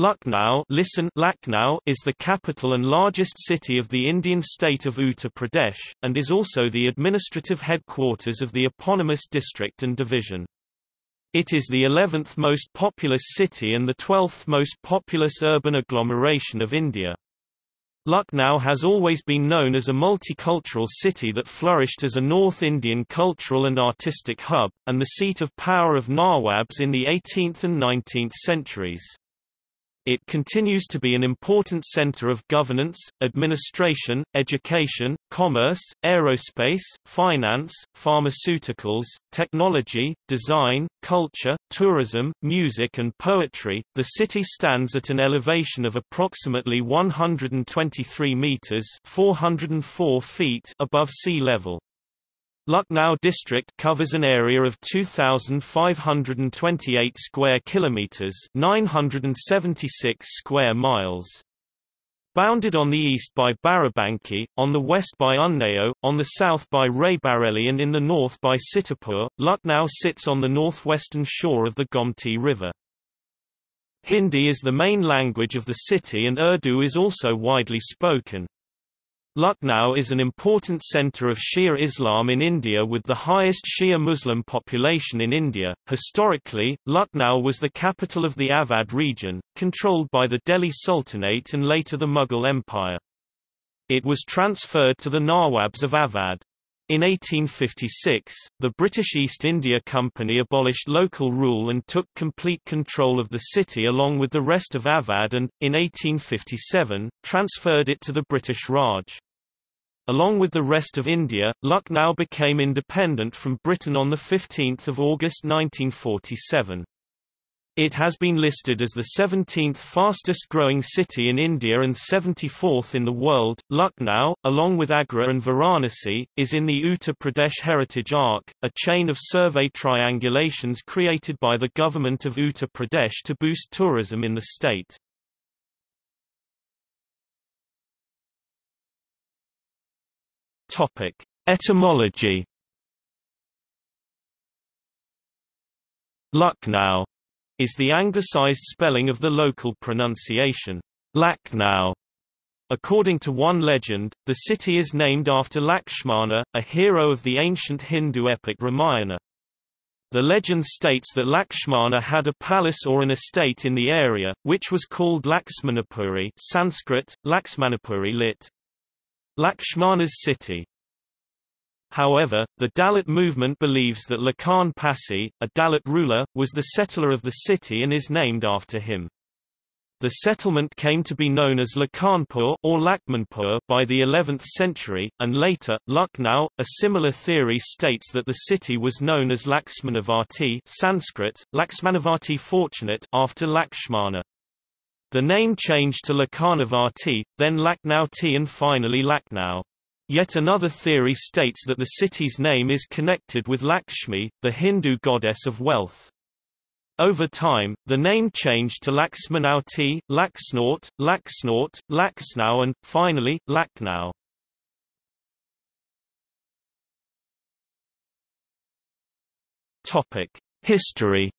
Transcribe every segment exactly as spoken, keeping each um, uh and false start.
Lucknow, listen, Lakhnau is the capital and largest city of the Indian state of Uttar Pradesh, and is also the administrative headquarters of the eponymous district and division. It is the eleventh most populous city and the twelfth most populous urban agglomeration of India. Lucknow has always been known as a multicultural city that flourished as a North Indian cultural and artistic hub, and the seat of power of Nawabs in the eighteenth and nineteenth centuries. It continues to be an important center of governance, administration, education, commerce, aerospace, finance, pharmaceuticals, technology, design, culture, tourism, music, and poetry. The city stands at an elevation of approximately one hundred twenty-three meters (four hundred four feet) above sea level. Lucknow district covers an area of two thousand five hundred twenty-eight square kilometers, nine hundred seventy-six square miles. Bounded on the east by Barabanki, on the west by Unnao, on the south by Raebareli and in the north by Sitapur, Lucknow sits on the northwestern shore of the Gomti River. Hindi is the main language of the city and Urdu is also widely spoken. Lucknow is an important centre of Shia Islam in India with the highest Shia Muslim population in India. Historically, Lucknow was the capital of the Awadh region, controlled by the Delhi Sultanate and later the Mughal Empire. It was transferred to the Nawabs of Awadh. In eighteen fifty-six, the British East India Company abolished local rule and took complete control of the city along with the rest of Awadh and, in eighteen fifty-seven, transferred it to the British Raj. Along with the rest of India, Lucknow became independent from Britain on the fifteenth of August nineteen forty-seven. It has been listed as the seventeenth fastest growing city in India and seventy-fourth in the world. Lucknow, along with Agra and Varanasi, is in the Uttar Pradesh Heritage Arc, a chain of survey triangulations created by the government of Uttar Pradesh to boost tourism in the state. Topic: Etymology. Lucknow is the anglicised spelling of the local pronunciation, Lakhnau. According to one legend, the city is named after Lakshmana, a hero of the ancient Hindu epic Ramayana. The legend states that Lakshmana had a palace or an estate in the area, which was called Laksmanapuri, Sanskrit, Laksmanapuri lit. Lakshmana's city. However, the Dalit movement believes that Lakhan Pasi, a Dalit ruler, was the settler of the city and is named after him. The settlement came to be known as Lakhanpur or Lakhmanpur by the eleventh century, and later, Lucknow. A similar theory states that the city was known as Lakshmanavati, Sanskrit, Laksmanavati fortunate, after Lakshmana. The name changed to Lakhanavati, then Lakhnauti and finally Lakhnau. Yet another theory states that the city's name is connected with Lakshmi, the Hindu goddess of wealth. Over time, the name changed to Lakshmanavati, Laksnort, Laksnort, Lakhnau and, finally, Lakhnau. History.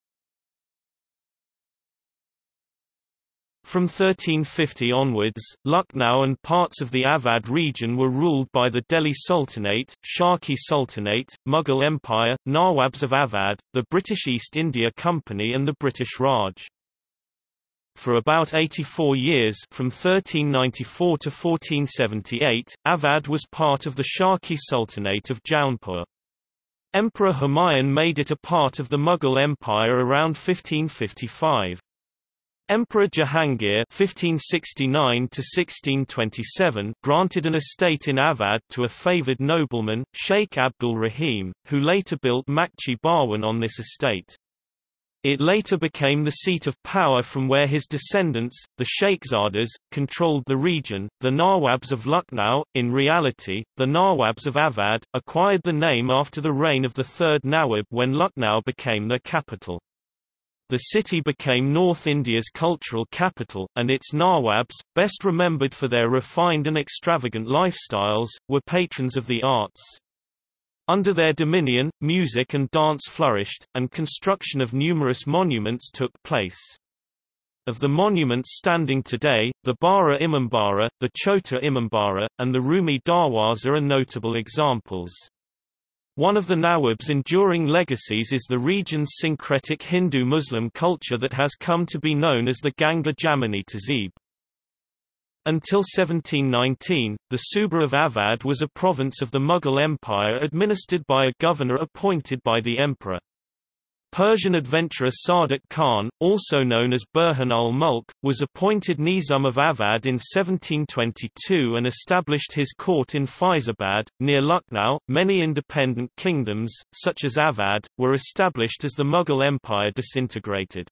From thirteen fifty onwards, Lucknow and parts of the Awadh region were ruled by the Delhi Sultanate, Sharqi Sultanate, Mughal Empire, Nawabs of Awadh, the British East India Company and the British Raj. For about eighty-four years, from thirteen ninety-four to fourteen seventy-eight, Awadh was part of the Sharqi Sultanate of Jaunpur. Emperor Humayun made it a part of the Mughal Empire around fifteen fifty-five. Emperor Jahangir fifteen sixty-nine to sixteen twenty-seven granted an estate in Awadh to a favoured nobleman, Sheikh Abdul Rahim, who later built Makchi Bawan on this estate. It later became the seat of power from where his descendants, the Sheikhzadas, controlled the region. The Nawabs of Lucknow, in reality, the Nawabs of Awadh, acquired the name after the reign of the third Nawab when Lucknow became their capital. The city became North India's cultural capital, and its Nawabs, best remembered for their refined and extravagant lifestyles, were patrons of the arts. Under their dominion, music and dance flourished, and construction of numerous monuments took place. Of the monuments standing today, the Bara Imambara, the Chota Imambara, and the Rumi Darwaza are notable examples. One of the Nawab's enduring legacies is the region's syncretic Hindu-Muslim culture that has come to be known as the Ganga Jamuni Tehzeeb. Until seventeen nineteen, the सूबा of Awadh was a province of the Mughal Empire administered by a governor appointed by the emperor. Persian adventurer Sadat Khan, also known as Burhan ul-Mulk, was appointed Nizam of Awadh in seventeen twenty-two and established his court in Faizabad, near Lucknow. Many independent kingdoms, such as Awadh, were established as the Mughal Empire disintegrated.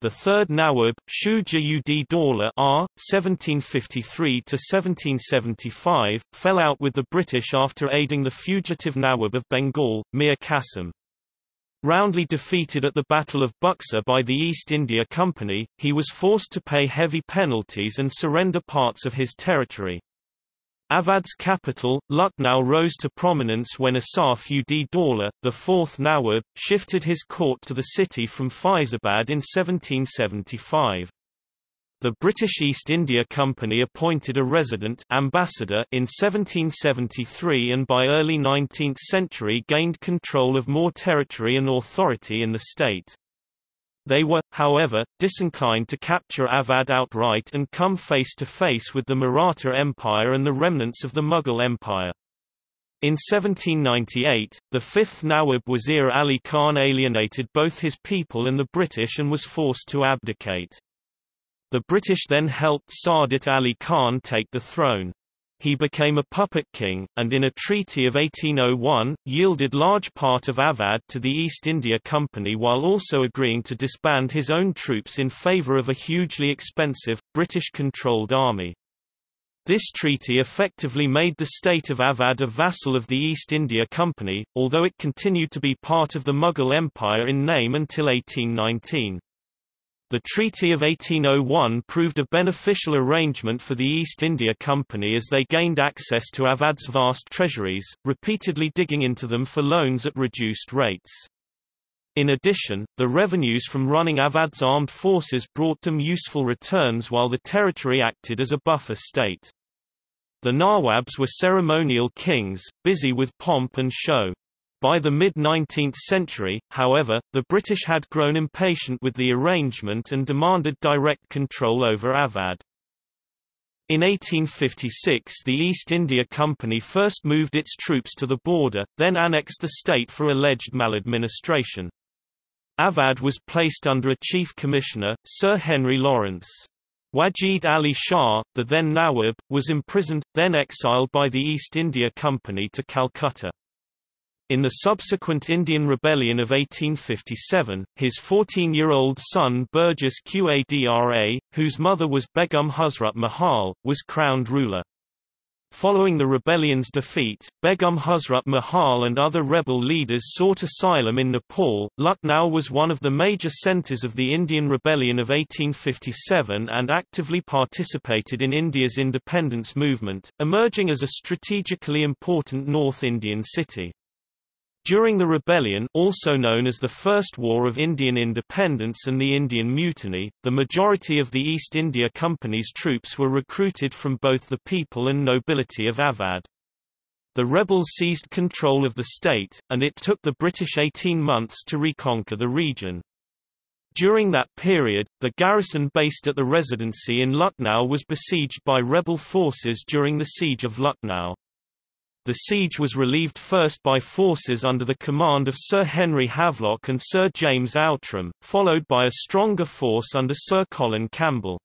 The third Nawab, Shuja ud Dawla R, seventeen fifty-three to seventeen seventy-five, fell out with the British after aiding the fugitive Nawab of Bengal, Mir Qasim. Roundly defeated at the Battle of Buxar by the East India Company, he was forced to pay heavy penalties and surrender parts of his territory. Awadh's capital, Lucknow, rose to prominence when Asaf ud Dawla, the fourth Nawab, shifted his court to the city from Faizabad in seventeen seventy-five. The British East India Company appointed a resident ambassador in seventeen seventy-three and by early nineteenth century gained control of more territory and authority in the state. They were, however, disinclined to capture Awadh outright and come face to face with the Maratha Empire and the remnants of the Mughal Empire. In seventeen ninety-eight, the fifth Nawab Wazir Ali Khan alienated both his people and the British and was forced to abdicate. The British then helped Sadat Ali Khan take the throne. He became a puppet king, and in a treaty of eighteen oh one, yielded large part of Awadh to the East India Company while also agreeing to disband his own troops in favour of a hugely expensive, British-controlled army. This treaty effectively made the state of Awadh a vassal of the East India Company, although it continued to be part of the Mughal Empire in name until eighteen nineteen. The Treaty of eighteen oh one proved a beneficial arrangement for the East India Company as they gained access to Awadh's vast treasuries, repeatedly digging into them for loans at reduced rates. In addition, the revenues from running Awadh's armed forces brought them useful returns while the territory acted as a buffer state. The Nawabs were ceremonial kings, busy with pomp and show. By the mid-nineteenth century, however, the British had grown impatient with the arrangement and demanded direct control over Awadh. In eighteen fifty-six, the East India Company first moved its troops to the border, then annexed the state for alleged maladministration. Awadh was placed under a chief commissioner, Sir Henry Lawrence. Wajid Ali Shah, the then Nawab, was imprisoned, then exiled by the East India Company to Calcutta. In the subsequent Indian Rebellion of eighteen fifty-seven, his fourteen-year-old son Burgess Quadra, whose mother was Begum Hazrat Mahal, was crowned ruler. Following the rebellion's defeat, Begum Hazrat Mahal and other rebel leaders sought asylum in Nepal. Lucknow was one of the major centres of the Indian Rebellion of eighteen fifty-seven and actively participated in India's independence movement, emerging as a strategically important North Indian city. During the rebellion, also known as the First War of Indian Independence and the Indian Mutiny, the majority of the East India Company's troops were recruited from both the people and nobility of Awadh. The rebels seized control of the state, and it took the British eighteen months to reconquer the region. During that period, the garrison based at the Residency in Lucknow was besieged by rebel forces during the Siege of Lucknow. The siege was relieved first by forces under the command of Sir Henry Havelock and Sir James Outram, followed by a stronger force under Sir Colin Campbell.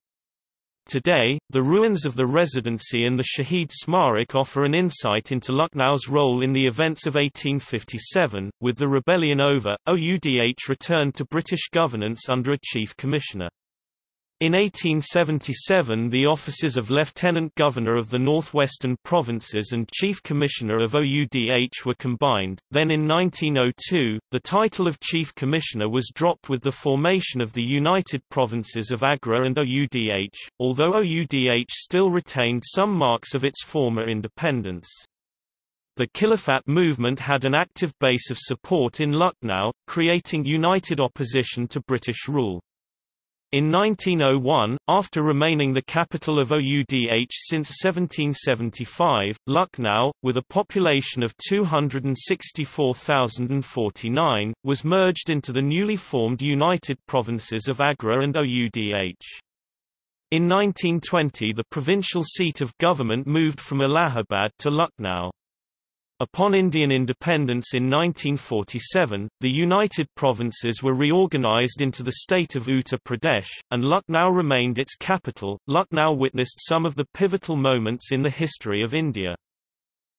Today, the ruins of the Residency and the Shaheed Smarak offer an insight into Lucknow's role in the events of eighteen fifty-seven. With the rebellion over, Oudh returned to British governance under a chief commissioner. In eighteen seventy-seven, the offices of Lieutenant Governor of the Northwestern Provinces and Chief Commissioner of Oudh were combined. Then in nineteen oh two, the title of Chief Commissioner was dropped with the formation of the United Provinces of Agra and Oudh, although Oudh still retained some marks of its former independence. The Khilafat movement had an active base of support in Lucknow, creating united opposition to British rule. In nineteen oh one, after remaining the capital of Oudh since seventeen seventy-five, Lucknow, with a population of two hundred sixty-four thousand forty-nine, was merged into the newly formed United Provinces of Agra and Oudh. In nineteen twenty, the provincial seat of government moved from Allahabad to Lucknow. Upon Indian independence in nineteen forty-seven, the United Provinces were reorganized into the state of Uttar Pradesh, and Lucknow remained its capital. Lucknow witnessed some of the pivotal moments in the history of India.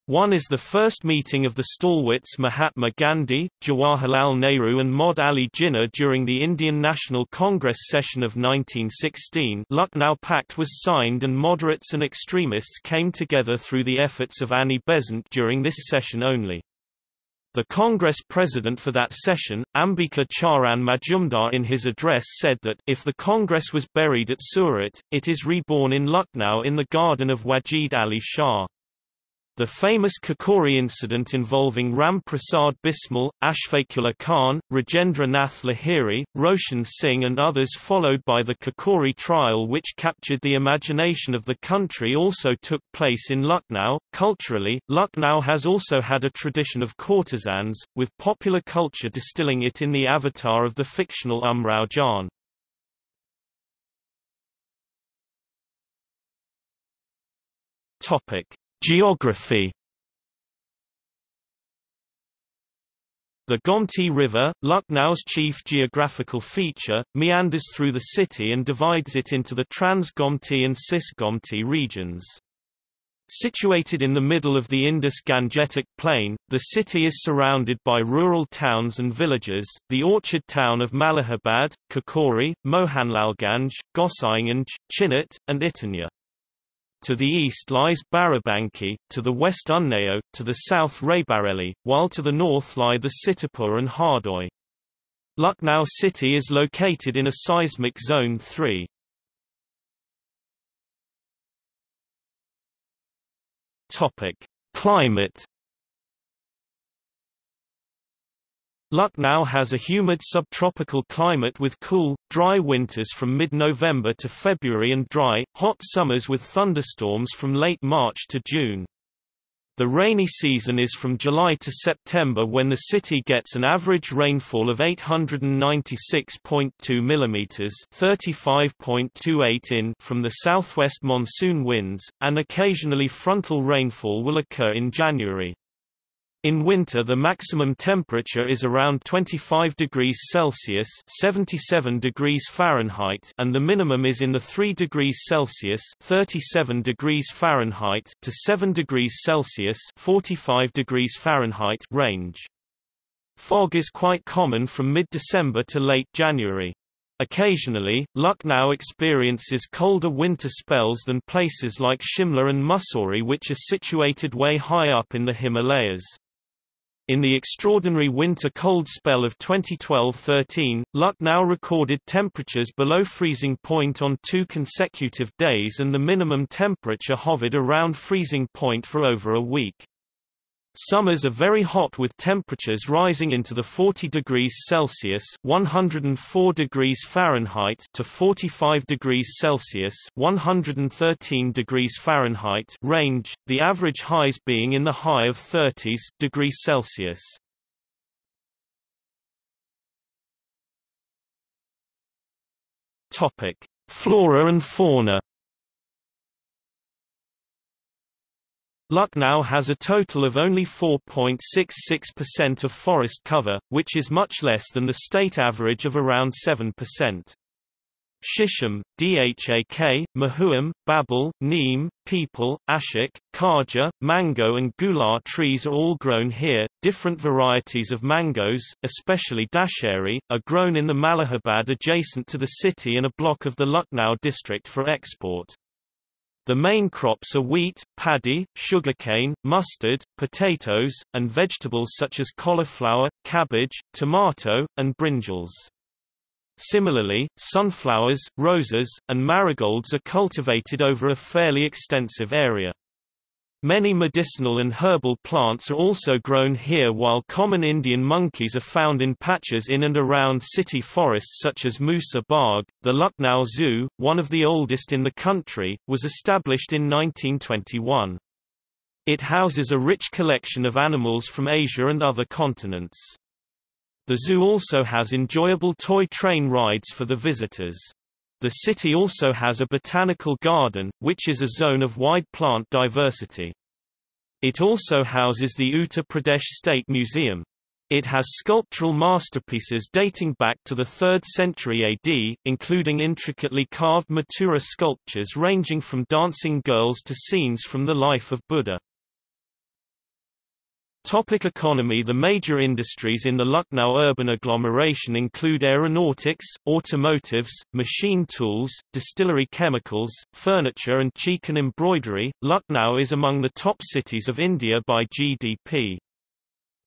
One is the first meeting of the stalwarts Mahatma Gandhi, Jawaharlal Nehru and Maud Ali Jinnah during the Indian National Congress session of nineteen sixteen. Lucknow Pact was signed and moderates and extremists came together through the efforts of Annie Besant during this session only. The Congress president for that session, Ambika Charan Majumdar, in his address said that, if the Congress was buried at Surat, it is reborn in Lucknow in the garden of Wajid Ali Shah. The famous Kakori incident involving Ram Prasad Bismil, Ashfaqullah Khan, Rajendra Nath Lahiri, Roshan Singh and others, followed by the Kakori trial which captured the imagination of the country, also took place in Lucknow. Culturally, Lucknow has also had a tradition of courtesans, with popular culture distilling it in the avatar of the fictional Umrao Jan. Geography. The Gomti River, Lucknow's chief geographical feature, meanders through the city and divides it into the Trans Gomti and Cis Gomti regions. Situated in the middle of the Indus-Gangetic Plain, the city is surrounded by rural towns and villages, the orchard town of Malihabad, Kakori, Mohanlalganj, Gosainganj, Chinnet, and Itanya. To the east lies Barabanki, to the west Unnao, to the south Raebareli, while to the north lie the Sitapur and Hardoi. Lucknow city is located in a seismic zone three. Topic: Climate. Lucknow has a humid subtropical climate with cool, dry winters from mid-November to February and dry, hot summers with thunderstorms from late March to June. The rainy season is from July to September, when the city gets an average rainfall of eight hundred ninety-six point two mm (thirty-five point two eight in) from the southwest monsoon winds, and occasionally frontal rainfall will occur in January. In winter, the maximum temperature is around twenty-five degrees Celsius (seventy-seven degrees Fahrenheit) and the minimum is in the three degrees Celsius (thirty-seven degrees Fahrenheit) to seven degrees Celsius (forty-five degrees Fahrenheit) range. Fog is quite common from mid-December to late January. Occasionally, Lucknow experiences colder winter spells than places like Shimla and Mussoorie, which are situated way high up in the Himalayas. In the extraordinary winter cold spell of twenty twelve thirteen, Lucknow recorded temperatures below freezing point on two consecutive days, and the minimum temperature hovered around freezing point for over a week. Summers are very hot, with temperatures rising into the forty degrees Celsius (one hundred four degrees Fahrenheit) to forty-five degrees Celsius (one hundred thirteen degrees Fahrenheit) range, the average highs being in the high of thirties degrees Celsius. Topic: Flora and fauna. Lucknow has a total of only four point six six percent of forest cover, which is much less than the state average of around seven percent. Shisham, Dhak, Mahuam, Babul, Neem, Peepal, Ashok, Kharja, mango and gular trees are all grown here. Different varieties of mangoes, especially Dasheri, are grown in the Malihabad adjacent to the city and a block of the Lucknow district for export. The main crops are wheat, paddy, sugarcane, mustard, potatoes, and vegetables such as cauliflower, cabbage, tomato, and brinjals. Similarly, sunflowers, roses, and marigolds are cultivated over a fairly extensive area. Many medicinal and herbal plants are also grown here, while common Indian monkeys are found in patches in and around city forests such as Musa Bagh. The Lucknow Zoo, one of the oldest in the country, was established in nineteen twenty-one. It houses a rich collection of animals from Asia and other continents. The zoo also has enjoyable toy train rides for the visitors. The city also has a botanical garden, which is a zone of wide plant diversity. It also houses the Uttar Pradesh State Museum. It has sculptural masterpieces dating back to the third century A D, including intricately carved Mathura sculptures ranging from dancing girls to scenes from the life of Buddha. Topic economy. The major industries in the Lucknow urban agglomeration include aeronautics, automotives, machine tools, distillery chemicals, furniture and cheek and embroidery. Lucknow is among the top cities of India by G D P.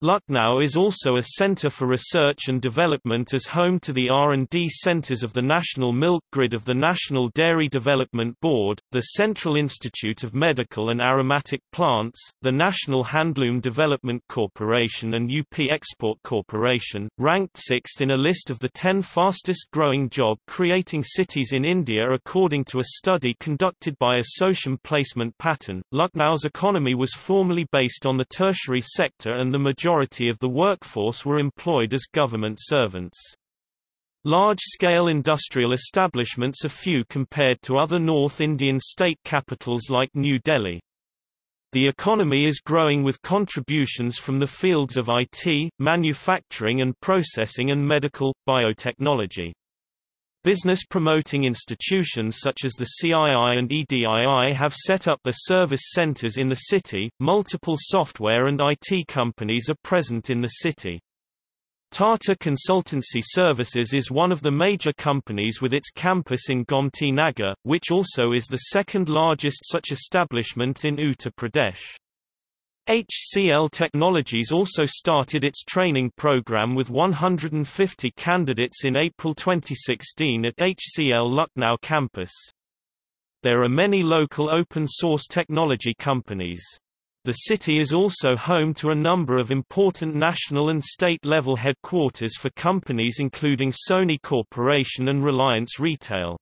Lucknow is also a center for research and development, as home to the R and D centers of the National Milk Grid of the National Dairy Development Board, the Central Institute of Medical and Aromatic Plants, the National Handloom Development Corporation and U P Export Corporation, ranked sixth in a list of the ten fastest growing job-creating cities in India according to a study conducted by Association Placement Pattern. Lucknow's economy was formerly based on the tertiary sector and the majority Majority of the workforce were employed as government servants. Large-scale industrial establishments are few compared to other North Indian state capitals like New Delhi. The economy is growing with contributions from the fields of I T, manufacturing and processing and medical, biotechnology. Business-promoting institutions such as the C I I and E D I I have set up their service centers in the city. Multiple software and I T companies are present in the city. Tata Consultancy Services is one of the major companies with its campus in Gomti Nagar, which also is the second largest such establishment in Uttar Pradesh. H C L Technologies also started its training program with one hundred fifty candidates in April twenty sixteen at H C L Lucknow campus. There are many local open-source technology companies. The city is also home to a number of important national and state-level headquarters for companies including Sony Corporation and Reliance Retail.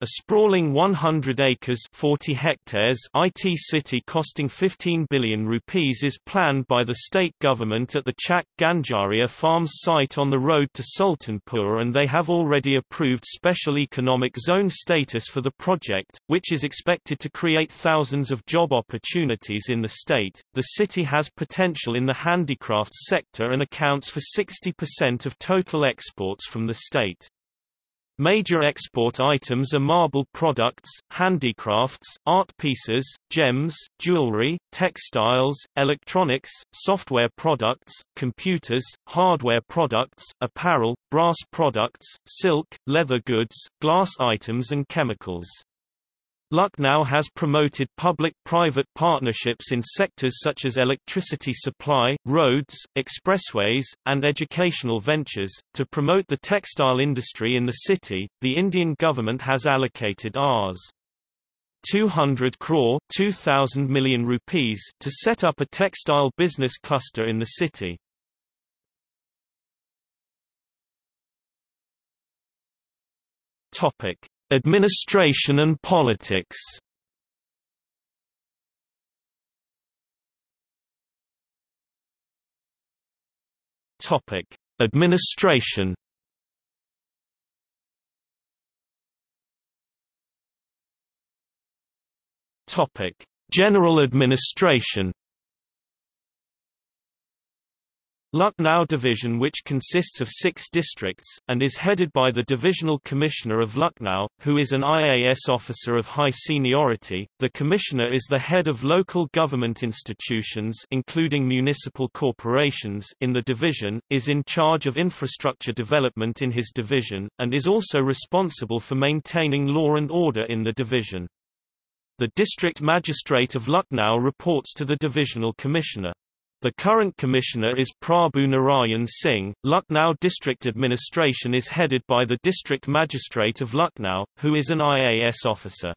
A sprawling one hundred acres forty hectares I T city costing fifteen billion rupees is planned by the state government at the Chak Ganjaria Farms site on the road to Sultanpur, and they have already approved special economic zone status for the project, which is expected to create thousands of job opportunities in the state. The city has potential in the handicrafts sector and accounts for sixty percent of total exports from the state. Major export items are marble products, handicrafts, art pieces, gems, jewelry, textiles, electronics, software products, computers, hardware products, apparel, brass products, silk, leather goods, glass items and chemicals. Lucknow has promoted public-private partnerships in sectors such as electricity supply, roads, expressways, and educational ventures. To promote the textile industry in the city, the Indian government has allocated Rs. two hundred crore two thousand million rupees to set up a textile business cluster in the city. Topic: Administration and politics. Topic: Administration. Topic: General administration. Lucknow Division, which consists of six districts, and is headed by the Divisional Commissioner of Lucknow, who is an I A S officer of high seniority. The Commissioner is the head of local government institutions, including municipal corporations, in the division, is in charge of infrastructure development in his division, and is also responsible for maintaining law and order in the division. The District Magistrate of Lucknow reports to the Divisional Commissioner. The current commissioner is Prabhu Narayan Singh. Lucknow District Administration is headed by the District Magistrate of Lucknow, who is an I A S officer.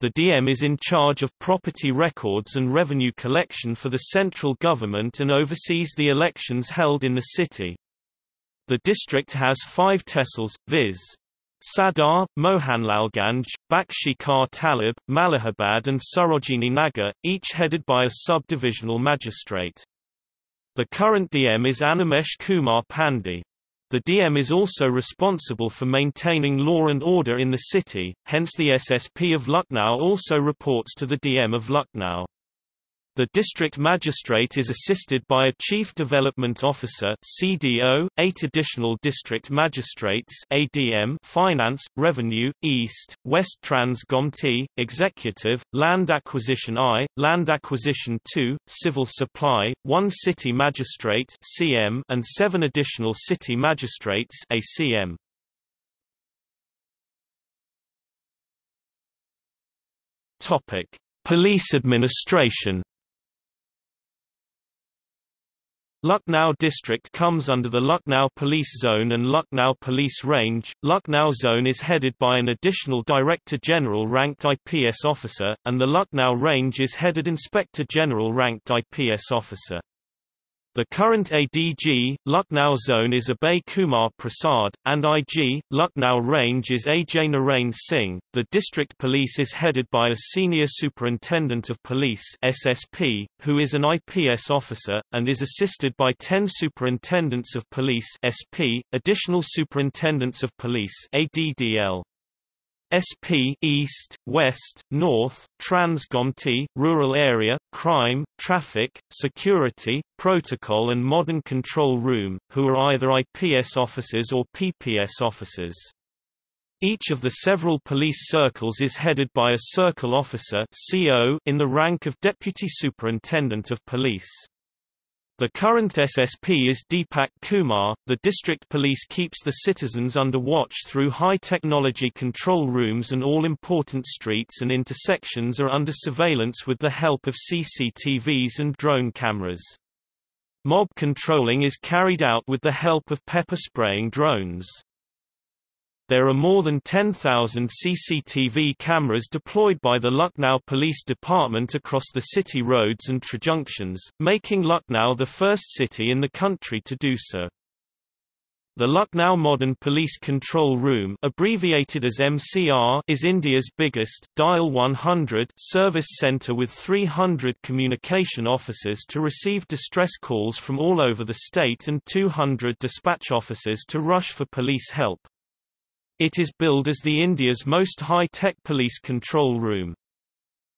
The D M is in charge of property records and revenue collection for the central government and oversees the elections held in the city. The district has five tehsils, viz. Sadar, Mohanlalganj, Bakshikar Talab, Malihabad and Sarojini Nagar, each headed by a subdivisional magistrate. The current D M is Animesh Kumar Pandey. The D M is also responsible for maintaining law and order in the city, hence the S S P of Lucknow also reports to the D M of Lucknow. The district magistrate is assisted by a Chief Development Officer (C D O), eight additional district magistrates (A D M), Finance, Revenue, East, West Trans Gomti, Executive, Land Acquisition one, Land Acquisition two, Civil Supply, one City Magistrate (C M), and seven additional City Magistrates (A C M). Topic: Police Administration. Lucknow district comes under the Lucknow Police Zone and Lucknow Police Range. Lucknow Zone is headed by an additional Director General ranked I P S officer, and the Lucknow Range is headed Inspector General ranked I P S officer. The current A D G, Lucknow Zone is Abhay Kumar Prasad, and I G, Lucknow Range is A J Narain Singh. The district police is headed by a Senior Superintendent of Police (S S P), who is an I P S officer, and is assisted by ten Superintendents of Police (S P), additional Superintendents of Police (A D D L). S P East, West, North, Trans Gomti, Rural Area, Crime, Traffic, Security, Protocol and Modern Control Room, who are either I P S officers or P P S officers. Each of the several police circles is headed by a circle officer (C O) in the rank of Deputy Superintendent of Police. The current S S P is Deepak Kumar. The district police keeps the citizens under watch through high-technology control rooms, and all important streets and intersections are under surveillance with the help of C C T Vs and drone cameras. Mob controlling is carried out with the help of pepper-spraying drones. There are more than ten thousand C C T V cameras deployed by the Lucknow Police Department across the city roads and trijunctions, making Lucknow the first city in the country to do so. The Lucknow Modern Police Control Room, abbreviated as M C R, is India's biggest dial one hundred service centre with three hundred communication officers to receive distress calls from all over the state and two hundred dispatch officers to rush for police help. It is billed as the India's most high-tech police control room.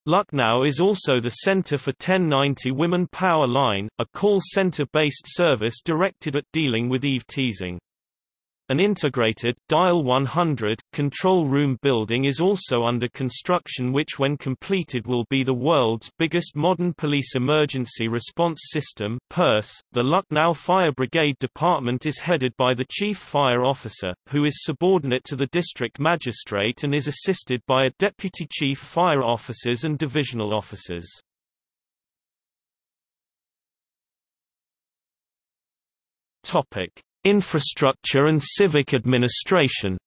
Lucknow is also the centre for ten ninety Women Power Line, a call centre-based service directed at dealing with eve-teasing. An integrated, dial one hundred, control room building is also under construction, which when completed will be the world's biggest modern police emergency response system (P E R S). The Lucknow Fire Brigade Department is headed by the Chief Fire Officer, who is subordinate to the District Magistrate and is assisted by a Deputy Chief Fire Officers and Divisional Officers. Infrastructure and civic administration.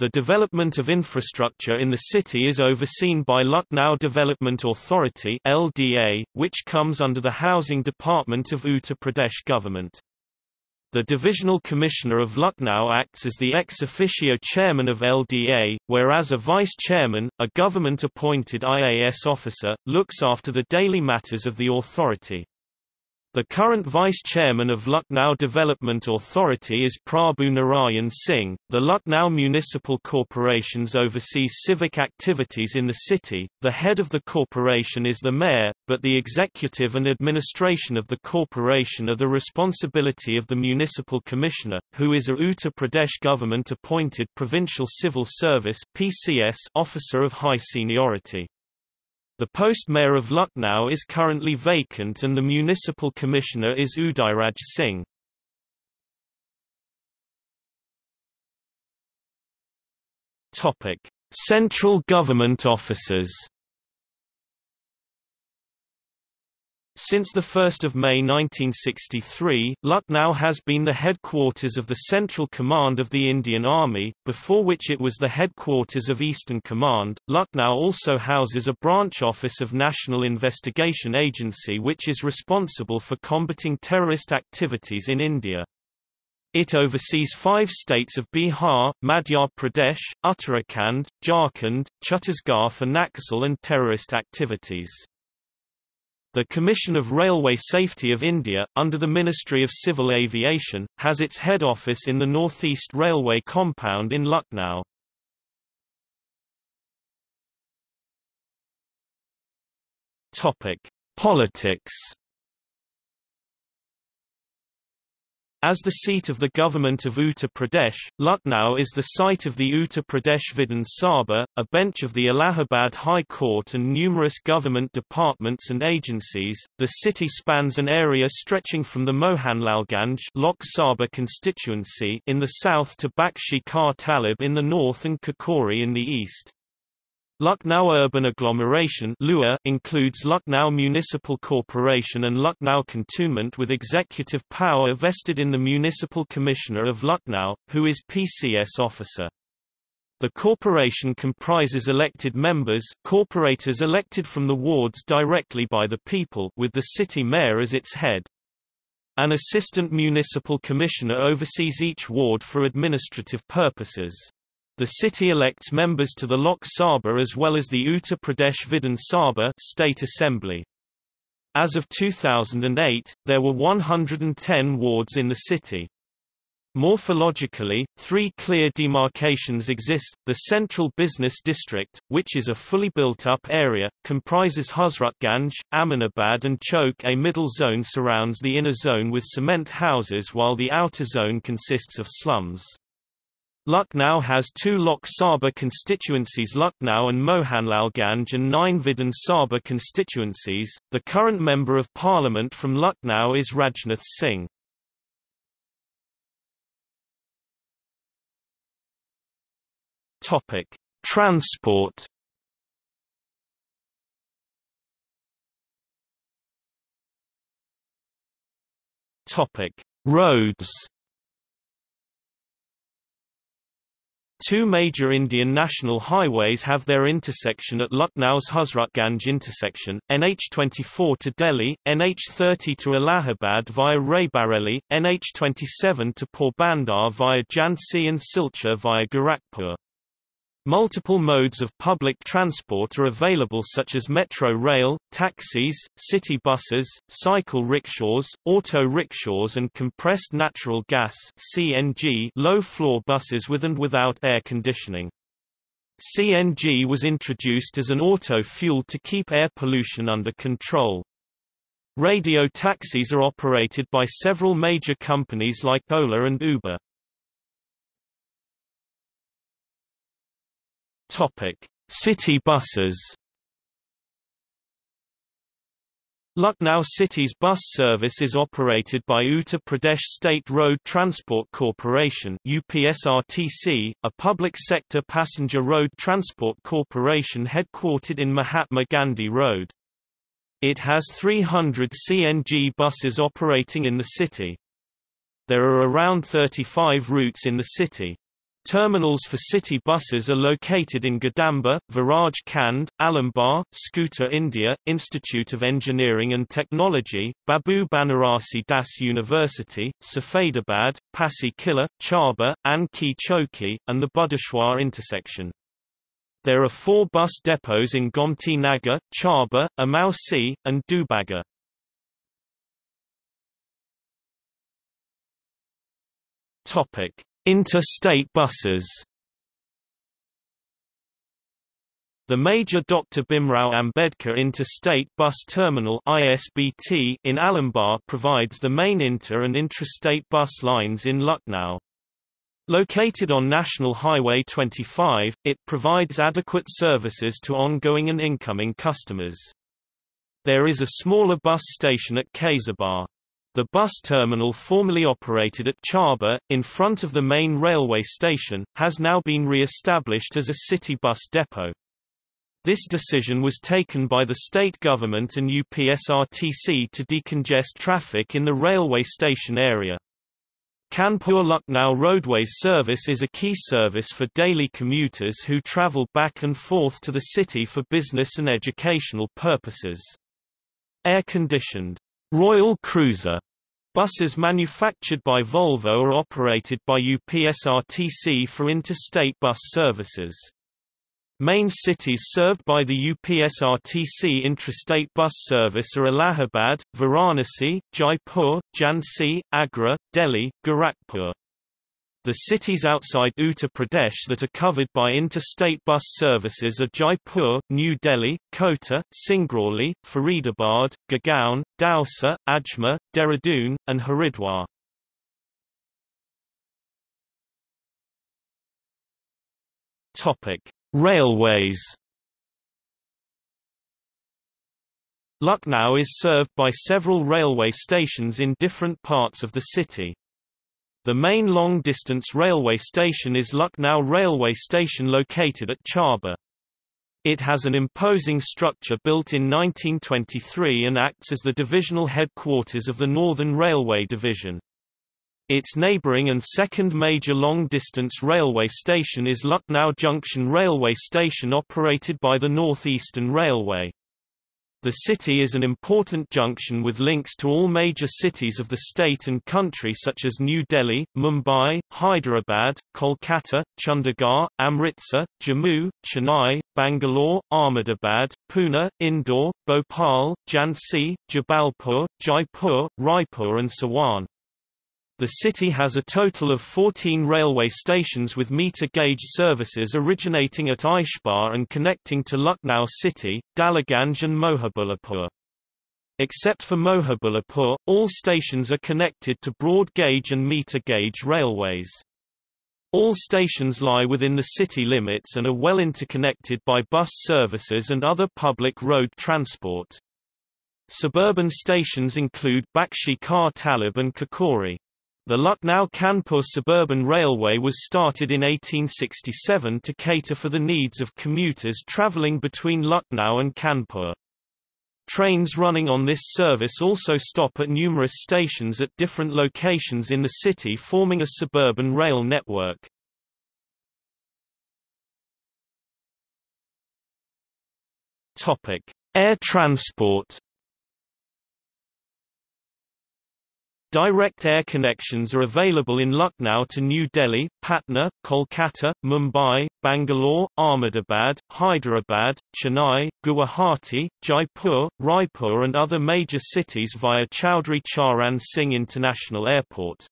The development of infrastructure in the city is overseen by Lucknow Development Authority (L D A), which comes under the Housing Department of Uttar Pradesh government. The Divisional Commissioner of Lucknow acts as the ex officio chairman of L D A, whereas a vice chairman, a government-appointed I A S officer, looks after the daily matters of the authority. The current Vice Chairman of Lucknow Development Authority is Prabhu Narayan Singh. The Lucknow Municipal Corporations oversees civic activities in the city. The head of the corporation is the mayor, but the executive and administration of the corporation are the responsibility of the Municipal Commissioner, who is a Uttar Pradesh government appointed Provincial Civil Service (P C S) officer of high seniority. The post mayor of Lucknow is currently vacant and the municipal commissioner is Udairaj Singh. Topic: Central government offices. Since the first of May nineteen sixty-three, Lucknow has been the headquarters of the Central Command of the Indian Army, before which it was the headquarters of Eastern Command. Lucknow also houses a branch office of National Investigation Agency which is responsible for combating terrorist activities in India. It oversees five states of Bihar, Madhya Pradesh, Uttarakhand, Jharkhand, Chhattisgarh for Naxal and terrorist activities. The Commission of Railway Safety of India, under the Ministry of Civil Aviation, has its head office in the North East Railway compound in Lucknow. Topic: Politics. As the seat of the government of Uttar Pradesh, Lucknow is the site of the Uttar Pradesh Vidhan Sabha, a bench of the Allahabad High Court, and numerous government departments and agencies. The city spans an area stretching from the Mohanlalganj Lok Sabha constituency in the south to Bakshi Kar Talab in the north and Kakori in the east. Lucknow Urban Agglomeration includes Lucknow Municipal Corporation and Lucknow Cantonment with executive power vested in the Municipal Commissioner of Lucknow, who is P C S officer. The corporation comprises elected members, corporators elected from the wards directly by the people, with the city mayor as its head. An assistant municipal commissioner oversees each ward for administrative purposes. The city elects members to the Lok Sabha as well as the Uttar Pradesh Vidhan Sabha State Assembly. As of two thousand eight, there were one hundred ten wards in the city. Morphologically, three clear demarcations exist. The Central Business District, which is a fully built-up area, comprises Hazratganj, Aminabad and Chowk. A middle zone surrounds the inner zone with cement houses while the outer zone consists of slums. Lucknow has two Lok Sabha constituencies, Lucknow and Mohanlalganj, and nine Vidhan Sabha constituencies. The current Member of Parliament from Lucknow is Rajnath Singh. Topic: Transport. Topic: Roads. Two major Indian national highways have their intersection at Lucknow's Hazratganj intersection, N H twenty-four to Delhi, N H thirty to Allahabad via Raebareli, N H twenty-seven to Porbandar via Jhansi and Silchar via Gorakhpur. Multiple modes of public transport are available such as metro rail, taxis, city buses, cycle rickshaws, auto rickshaws and compressed natural gas (C N G) low-floor buses with and without air conditioning. C N G was introduced as an auto fuel to keep air pollution under control. Radio taxis are operated by several major companies like Ola and Uber. Topic: City buses. Lucknow City's bus service is operated by Uttar Pradesh State Road Transport Corporation (U P S R T C), a public sector passenger road transport corporation headquartered in Mahatma Gandhi Road. It has three hundred C N G buses operating in the city. There are around thirty-five routes in the city. Terminals for city buses are located in Gadamba, Viraj Khand, Alambar, Scooter India, Institute of Engineering and Technology, Babu Banarasi Das University, Safedabad, Pasi Killa, Chaba, An Ki Choki, and the Budeshwar intersection. There are four bus depots in Gomti Nagar, Chaba, Amausi, and Dubaga. Interstate buses. The major Doctor Bhimrao Ambedkar Interstate Bus Terminal I S B T in Alambar provides the main inter- and intrastate bus lines in Lucknow. Located on National Highway twenty-five, it provides adequate services to ongoing and incoming customers. There is a smaller bus station at Kaisabar. The bus terminal formerly operated at Chaba, in front of the main railway station, has now been re-established as a city bus depot. This decision was taken by the state government and U P S R T C to decongest traffic in the railway station area. Kanpur-Lucknow Roadways service is a key service for daily commuters who travel back and forth to the city for business and educational purposes. Air-conditioned Royal Cruiser buses manufactured by Volvo are operated by U P S R T C for interstate bus services. Main cities served by the U P S R T C intrastate bus service are Allahabad, Varanasi, Jaipur, Jhansi, Agra, Delhi, Gorakhpur. The cities outside Uttar Pradesh that are covered by interstate bus services are Jaipur, New Delhi, Kota, Singrauli, Faridabad, Gurgaon, Dausa, Ajmer, Dehradun, and Haridwar. Railways. Lucknow is served by several railway stations in different parts of the city. The main long-distance railway station is Lucknow Railway Station located at Chaba. It has an imposing structure built in nineteen twenty-three and acts as the divisional headquarters of the Northern Railway Division. Its neighbouring and second major long-distance railway station is Lucknow Junction Railway Station operated by the North Eastern Railway. The city is an important junction with links to all major cities of the state and country such as New Delhi, Mumbai, Hyderabad, Kolkata, Chandigarh, Amritsar, Jammu, Chennai, Bangalore, Ahmedabad, Pune, Indore, Bhopal, Jhansi, Jabalpur, Jaipur, Raipur and Sawan. The city has a total of fourteen railway stations with meter gauge services originating at Aishbagh and connecting to Lucknow city, Dalaganj and Mohibulpur. Except for Mohibulpur, all stations are connected to broad gauge and meter gauge railways. All stations lie within the city limits and are well interconnected by bus services and other public road transport. Suburban stations include Bakshi Kar Talab and Kakori. The Lucknow-Kanpur Suburban Railway was started in eighteen sixty-seven to cater for the needs of commuters travelling between Lucknow and Kanpur. Trains running on this service also stop at numerous stations at different locations in the city, forming a suburban rail network. Air transport. Direct air connections are available in Lucknow to New Delhi, Patna, Kolkata, Mumbai, Bangalore, Ahmedabad, Hyderabad, Chennai, Guwahati, Jaipur, Raipur and other major cities via Chaudhry Charan Singh International Airport.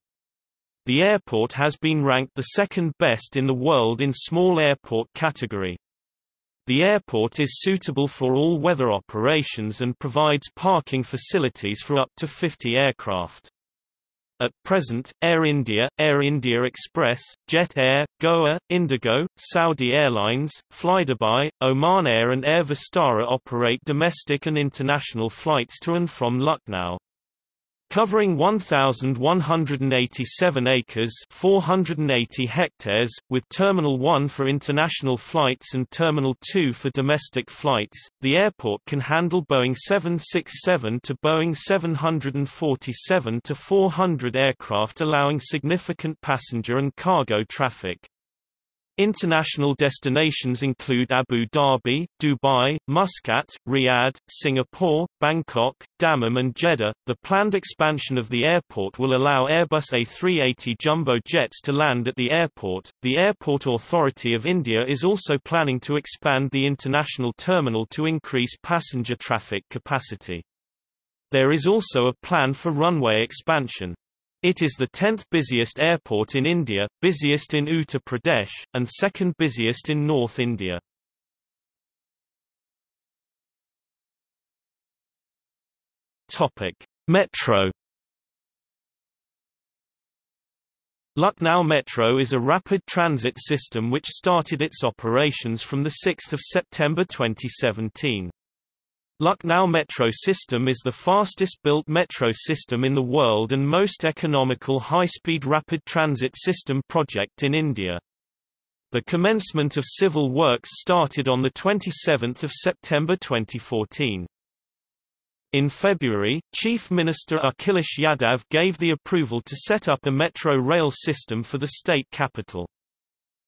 The airport has been ranked the second best in the world in small airport category. The airport is suitable for all weather operations and provides parking facilities for up to fifty aircraft. At present, Air India, Air India Express, Jet Air, Goa, Indigo, Saudi Airlines, Flydubai, Oman Air and Air Vistara operate domestic and international flights to and from Lucknow. Covering one thousand one hundred eighty-seven acres (four hundred eighty hectares), with Terminal one for international flights and Terminal two for domestic flights, the airport can handle Boeing seven sixty-seven to Boeing seven forty-seven to four hundred aircraft, allowing significant passenger and cargo traffic. International destinations include Abu Dhabi, Dubai, Muscat, Riyadh, Singapore, Bangkok, Dammam and Jeddah. The planned expansion of the airport will allow Airbus A three eighty jumbo jets to land at the airport. The Airport Authority of India is also planning to expand the international terminal to increase passenger traffic capacity. There is also a plan for runway expansion. It is the tenth busiest airport in India, busiest in Uttar Pradesh, and second busiest in North India. Metro. Lucknow Metro is a rapid transit system which started its operations from the sixth of September twenty seventeen. Lucknow Metro system is the fastest-built metro system in the world and most economical high-speed rapid transit system project in India. The commencement of civil works started on the twenty-seventh of September twenty fourteen. In February, Chief Minister Akhilesh Yadav gave the approval to set up a metro rail system for the state capital.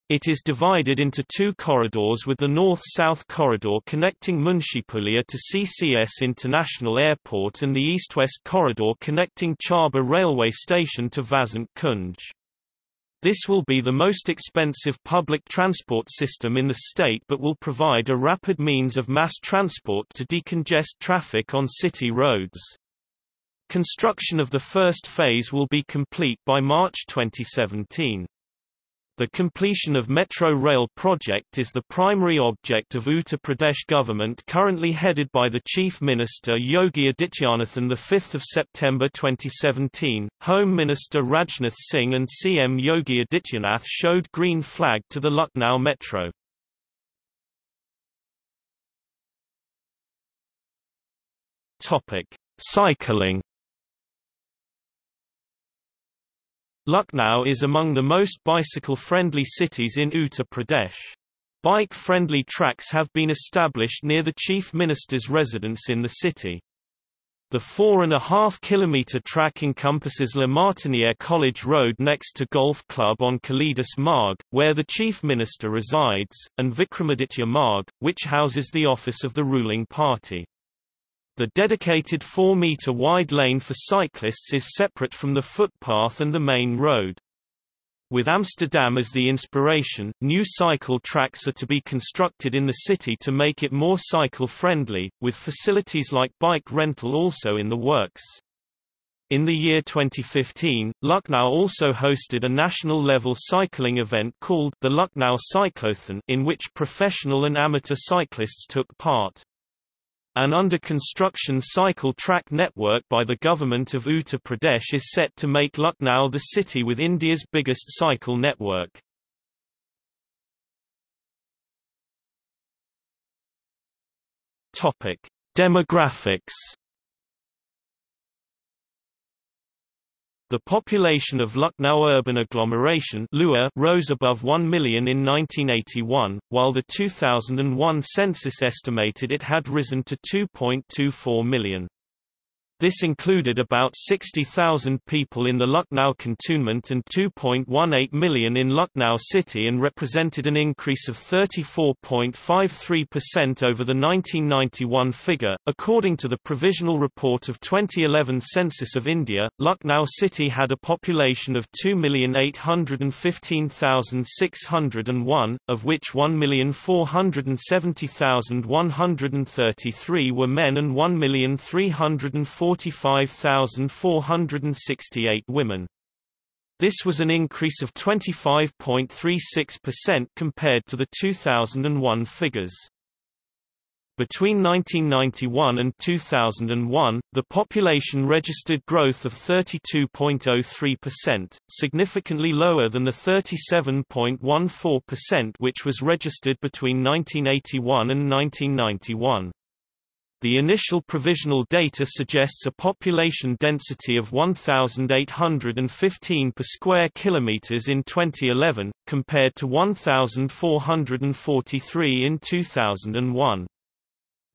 It is divided into two corridors, with the north-south corridor connecting Munshipulia to C C S International Airport and the east-west corridor connecting Chaba Railway Station to Vasant Kunj. This will be the most expensive public transport system in the state, but will provide a rapid means of mass transport to decongest traffic on city roads. Construction of the first phase will be complete by March twenty seventeen. The completion of Metro Rail project is the primary object of Uttar Pradesh government currently headed by the Chief Minister Yogi Adityanathan the fifth of September twenty seventeen. Home Minister Rajnath Singh and C M Yogi Adityanath showed green flag to the Lucknow Metro. Topic: Cycling. Lucknow is among the most bicycle-friendly cities in Uttar Pradesh. Bike-friendly tracks have been established near the Chief Minister's residence in the city. The four and a half kilometre track encompasses La Martiniere College Road next to Golf Club on Kalidas Marg, where the Chief Minister resides, and Vikramaditya Marg, which houses the office of the ruling party. The dedicated four metre wide lane for cyclists is separate from the footpath and the main road. With Amsterdam as the inspiration, new cycle tracks are to be constructed in the city to make it more cycle-friendly, with facilities like bike rental also in the works. In the year twenty fifteen, Lucknow also hosted a national-level cycling event called the Lucknow Cyclothon, in which professional and amateur cyclists took part. An under-construction cycle track network by the government of Uttar Pradesh is set to make Lucknow the city with India's biggest cycle network. Topic: Demographics. The population of Lucknow urban agglomeration (L U A) rose above one million in nineteen eighty-one, while the two thousand one census estimated it had risen to two point two four million. This included about sixty thousand people in the Lucknow cantonment and two point one eight million in Lucknow city, and represented an increase of thirty-four point five three percent over the nineteen ninety-one figure. According to the Provisional Report of twenty eleven Census of India, Lucknow city had a population of two million eight hundred fifteen thousand six hundred one, of which one million four hundred seventy thousand one hundred thirty-three were men and one million three hundred forty-five thousand four hundred sixty-eight women. This was an increase of twenty-five point three six percent compared to the two thousand one figures. Between nineteen ninety-one and two thousand one, the population registered growth of thirty-two point zero three percent, significantly lower than the thirty-seven point one four percent which was registered between nineteen eighty-one and nineteen ninety-one. The initial provisional data suggests a population density of one thousand eight hundred fifteen per square kilometers in twenty eleven, compared to one thousand four hundred forty-three in two thousand one.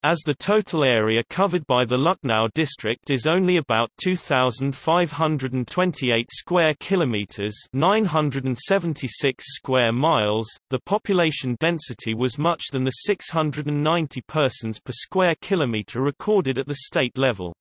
As the total area covered by the Lucknow district is only about two thousand five hundred twenty-eight square kilometers, nine hundred seventy-six square miles, the population density was much than the six hundred ninety persons per square kilometer recorded at the state level.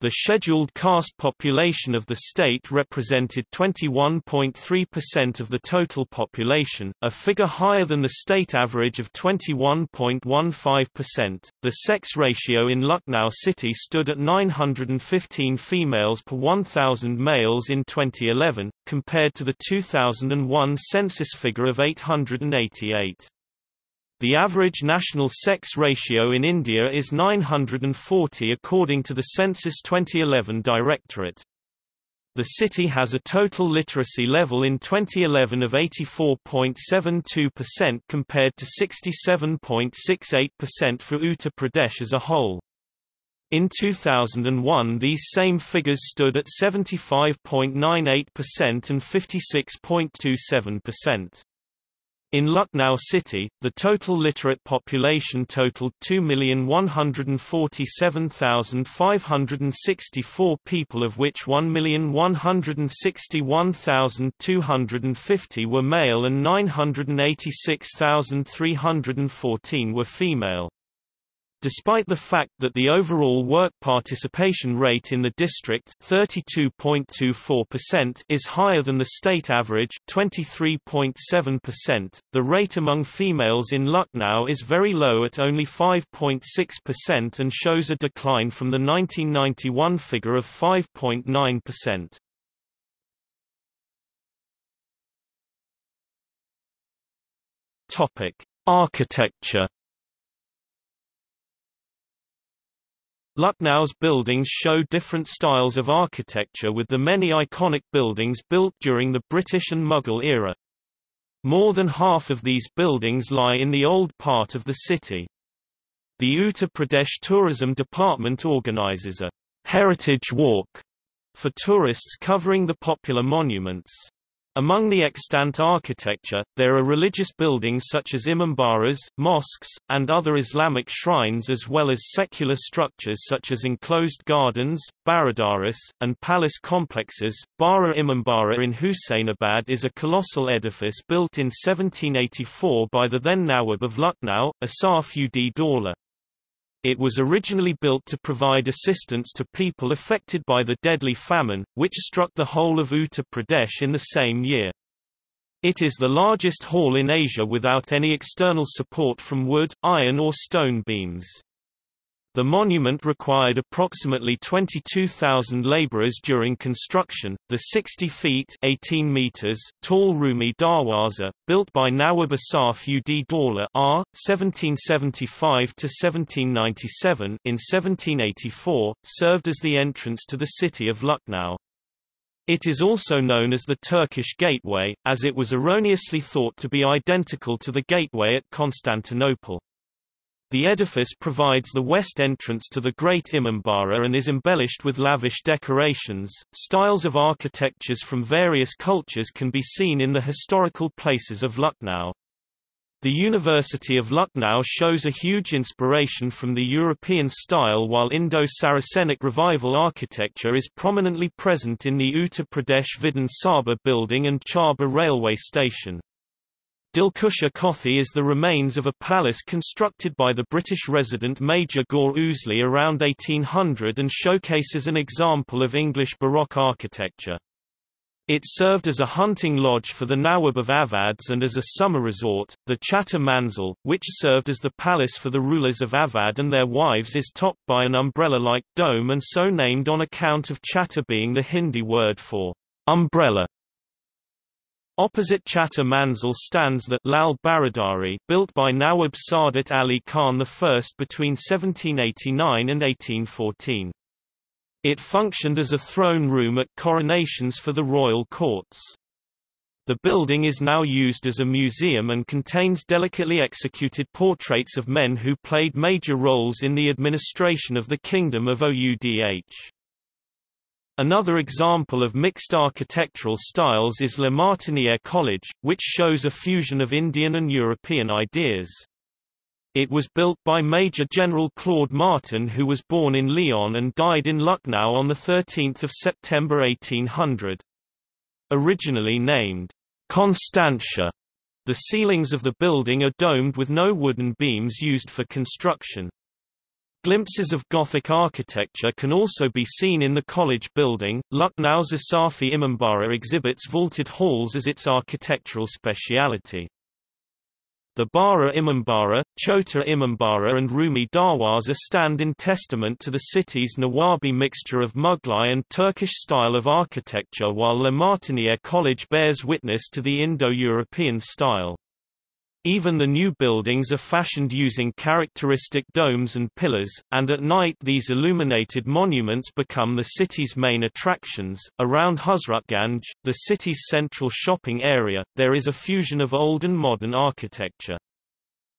The scheduled caste population of the state represented twenty-one point three percent of the total population, a figure higher than the state average of twenty-one point one five percent. The sex ratio in Lucknow city stood at nine hundred fifteen females per one thousand males in twenty eleven, compared to the two thousand one census figure of eight hundred eighty-eight. The average national sex ratio in India is nine hundred forty according to the Census twenty eleven Directorate. The city has a total literacy level in twenty eleven of eighty-four point seven two percent compared to sixty-seven point six eight percent for Uttar Pradesh as a whole. In two thousand one these same figures stood at seventy-five point nine eight percent and fifty-six point two seven percent. In Lucknow city, the total literate population totaled two million one hundred forty-seven thousand five hundred sixty-four people, of which one million one hundred sixty-one thousand two hundred fifty were male and nine hundred eighty-six thousand three hundred fourteen were female. Despite the fact that the overall work participation rate in the district thirty-two point two four percent is higher than the state average twenty-three point seven percent, the rate among females in Lucknow is very low at only five point six percent and shows a decline from the nineteen ninety-one figure of five point nine percent. Topic: Architecture. Lucknow's buildings show different styles of architecture, with the many iconic buildings built during the British and Mughal era. More than half of these buildings lie in the old part of the city. The Uttar Pradesh Tourism Department organizes a heritage walk for tourists covering the popular monuments. Among the extant architecture, there are religious buildings such as imambaras, mosques, and other Islamic shrines, as well as secular structures such as enclosed gardens, baradaras, and palace complexes. Bara Imambara in Husainabad is a colossal edifice built in seventeen eighty-four by the then Nawab of Lucknow, Asaf ud Dawla. It was originally built to provide assistance to people affected by the deadly famine, which struck the whole of Uttar Pradesh in the same year. It is the largest hall in Asia without any external support from wood, iron or stone beams. The monument required approximately twenty-two thousand laborers during construction. The sixty feet eighteen meters tall Rumi Darwaza, built by Nawab Asaf ud Dawla R seventeen seventy-five to seventeen ninety-seven, in seventeen eighty-four, served as the entrance to the city of Lucknow. It is also known as the Turkish Gateway, as it was erroneously thought to be identical to the gateway at Constantinople. The edifice provides the west entrance to the Great Imambara and is embellished with lavish decorations. Styles of architectures from various cultures can be seen in the historical places of Lucknow. The University of Lucknow shows a huge inspiration from the European style, while Indo-Saracenic revival architecture is prominently present in the Uttar Pradesh Vidhan Sabha building and Chaba railway station. Dilkusha Kothi is the remains of a palace constructed by the British resident Major Gore Ouseley around eighteen hundred and showcases an example of English Baroque architecture. It served as a hunting lodge for the Nawab of Awadh and as a summer resort. The Chata Manzil, which served as the palace for the rulers of Awadh and their wives, is topped by an umbrella-like dome and so named on account of chata being the Hindi word for umbrella. Opposite Chata Manzil stands the Lal Baradari, built by Nawab Saadat Ali Khan I between seventeen eighty-nine and eighteen fourteen. It functioned as a throne room at coronations for the royal courts. The building is now used as a museum and contains delicately executed portraits of men who played major roles in the administration of the Kingdom of Oudh. Another example of mixed architectural styles is La Martiniere College, which shows a fusion of Indian and European ideas. It was built by Major General Claude Martin, who was born in Lyon and died in Lucknow on the thirteenth of September eighteen hundred. Originally named Constantia, the ceilings of the building are domed with no wooden beams used for construction. Glimpses of Gothic architecture can also be seen in the college building. Lucknow's Asafi Imambara exhibits vaulted halls as its architectural speciality. The Bara Imambara, Chota Imambara, and Rumi Darwaza stand in testament to the city's Nawabi mixture of Mughlai and Turkish style of architecture, while La Martiniere College bears witness to the Indo-European style. Even the new buildings are fashioned using characteristic domes and pillars, and at night these illuminated monuments become the city's main attractions. Around Hazratganj, the city's central shopping area, there is a fusion of old and modern architecture.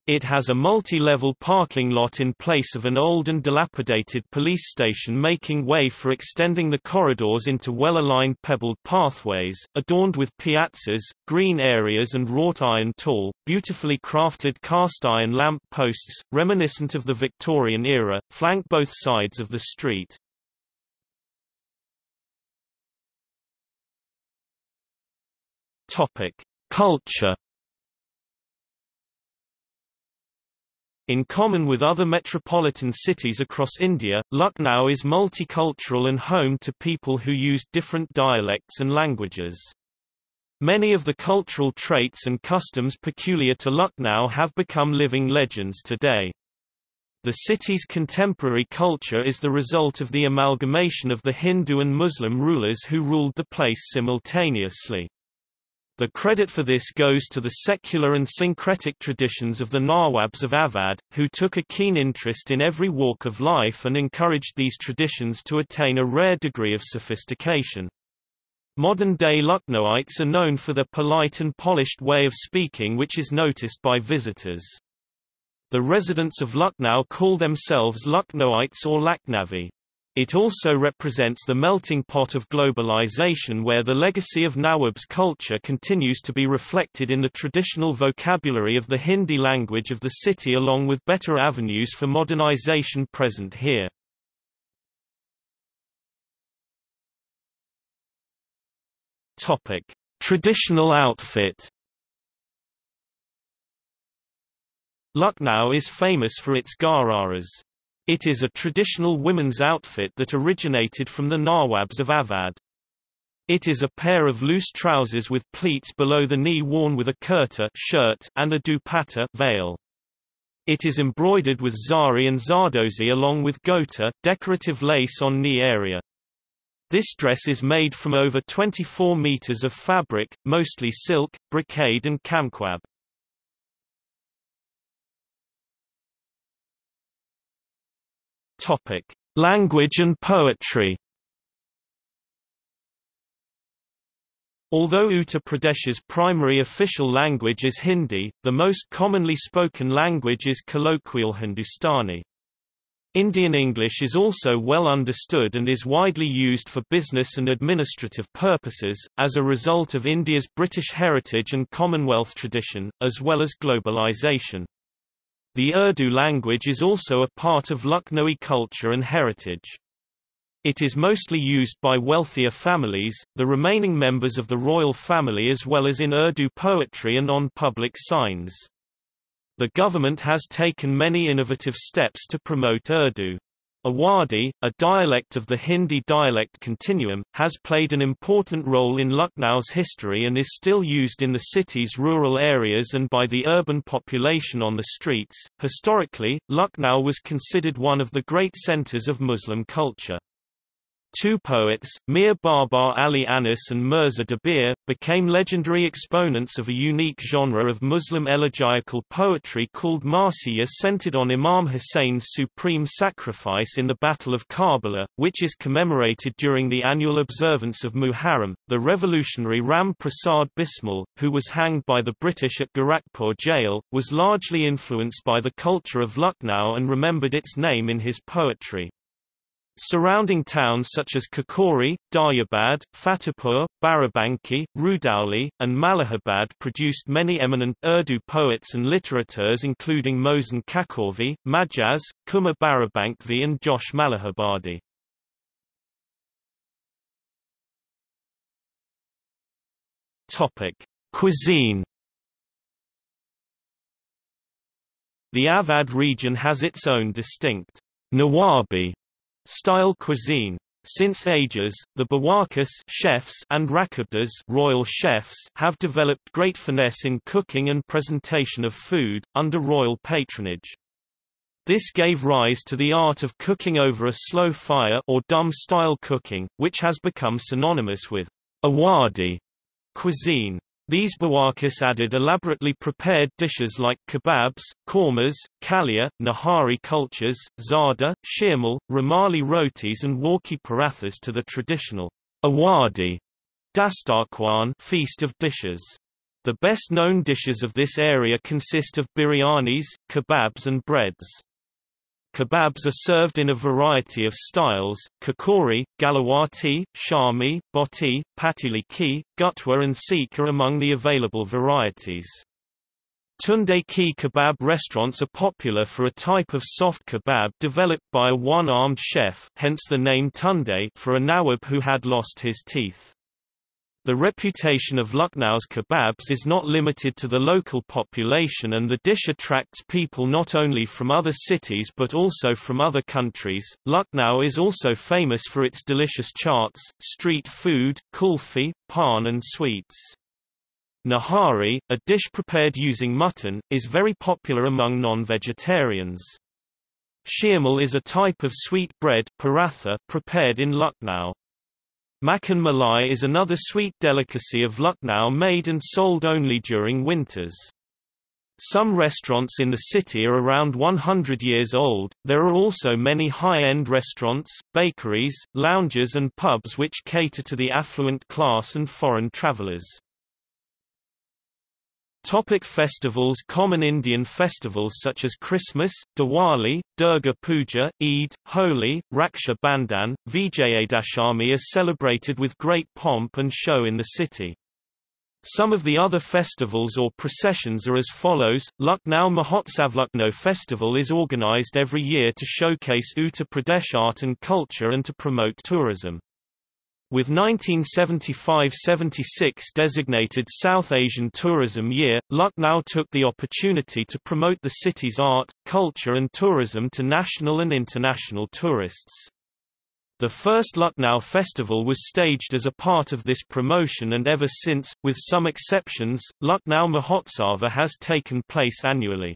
It has a multi-level parking lot in place of an old and dilapidated police station, making way for extending the corridors into well-aligned pebbled pathways, adorned with piazzas, green areas and wrought-iron tall, beautifully crafted cast-iron lamp posts, reminiscent of the Victorian era, flank both sides of the street. Culture. In common with other metropolitan cities across India, Lucknow is multicultural and home to people who use different dialects and languages. Many of the cultural traits and customs peculiar to Lucknow have become living legends today. The city's contemporary culture is the result of the amalgamation of the Hindu and Muslim rulers who ruled the place simultaneously. The credit for this goes to the secular and syncretic traditions of the Nawabs of Awadh, who took a keen interest in every walk of life and encouraged these traditions to attain a rare degree of sophistication. Modern-day Lucknowites are known for their polite and polished way of speaking, which is noticed by visitors. The residents of Lucknow call themselves Lucknowites or Laknavi. It also represents the melting pot of globalization, where the legacy of Nawab's culture continues to be reflected in the traditional vocabulary of the Hindi language of the city, along with better avenues for modernization present here. Topic: Traditional outfit. Lucknow is famous for its ghararas. It is a traditional women's outfit that originated from the Nawabs of Awadh. It is a pair of loose trousers with pleats below the knee, worn with a kurta shirt and a dupatta veil. It is embroidered with zari and zardozi, along with gota, decorative lace on knee area. This dress is made from over twenty-four meters of fabric, mostly silk, brocade and kamquab. Topic: Language and poetry. Although Uttar Pradesh's primary official language is Hindi, the most commonly spoken language is colloquial Hindustani. Indian English is also well understood and is widely used for business and administrative purposes, as a result of India's British heritage and Commonwealth tradition, as well as globalization. The Urdu language is also a part of Lucknowi culture and heritage. It is mostly used by wealthier families, the remaining members of the royal family, as well as in Urdu poetry and on public signs. The government has taken many innovative steps to promote Urdu. Awadhi, a dialect of the Hindi dialect continuum, has played an important role in Lucknow's history and is still used in the city's rural areas and by the urban population on the streets. Historically, Lucknow was considered one of the great centers of Muslim culture. Two poets, Mir Babar Ali Anas and Mirza Dabir, became legendary exponents of a unique genre of Muslim elegiacal poetry called Marsiya, centered on Imam Hussein's supreme sacrifice in the Battle of Karbala, which is commemorated during the annual observance of Muharram. The revolutionary Ram Prasad Bismil, who was hanged by the British at Gorakhpur jail, was largely influenced by the culture of Lucknow and remembered its name in his poetry. Surrounding towns such as Kakori, Daryabad, Fatehpur, Barabanki, Rudauli, and Malihabad produced many eminent Urdu poets and litterateurs, including Mohsin Kakorvi, Majaz, Kumar Barabankvi, and Josh Malihabadi. Cuisine. The Awadh region has its own distinct Nawabi style cuisine. Since ages, the Bawakas chefs and Rakabdas royal chefs have developed great finesse in cooking and presentation of food, under royal patronage. This gave rise to the art of cooking over a slow fire or dum-style cooking, which has become synonymous with Awadhi cuisine. These Bawakas added elaborately prepared dishes like kebabs, kormas, kalia, Nahari cultures, zada, shirmal, Rumali rotis and warki parathas to the traditional Awadhi dastarkwan feast of dishes. The best known dishes of this area consist of biryanis, kebabs and breads. Kebabs are served in a variety of styles, kakori, galawati, shami, boti, patili ki, gutwa and sikh are among the available varieties. Tunde ki kebab restaurants are popular for a type of soft kebab developed by a one-armed chef, hence the name tunde, for a nawab who had lost his teeth. The reputation of Lucknow's kebabs is not limited to the local population, and the dish attracts people not only from other cities but also from other countries. Lucknow is also famous for its delicious chaats, street food, kulfi, paan and sweets. Nahari, a dish prepared using mutton, is very popular among non-vegetarians. Shirmal is a type of sweet bread paratha prepared in Lucknow. Makhan Malai is another sweet delicacy of Lucknow made and sold only during winters. Some restaurants in the city are around one hundred years old. There are also many high-end restaurants, bakeries, lounges and pubs which cater to the affluent class and foreign travelers. Topic festivals. Common Indian festivals such as Christmas, Diwali, Durga Puja, Eid, Holi, Raksha Bandhan, Vijayadashami are celebrated with great pomp and show in the city. Some of the other festivals or processions are as follows. Lucknow Mahotsav. Lucknow Festival is organized every year to showcase Uttar Pradesh art and culture and to promote tourism. With nineteen seventy-five seventy-six designated South Asian Tourism Year, Lucknow took the opportunity to promote the city's art, culture and tourism to national and international tourists. The first Lucknow Festival was staged as a part of this promotion, and ever since, with some exceptions, Lucknow Mahotsava has taken place annually.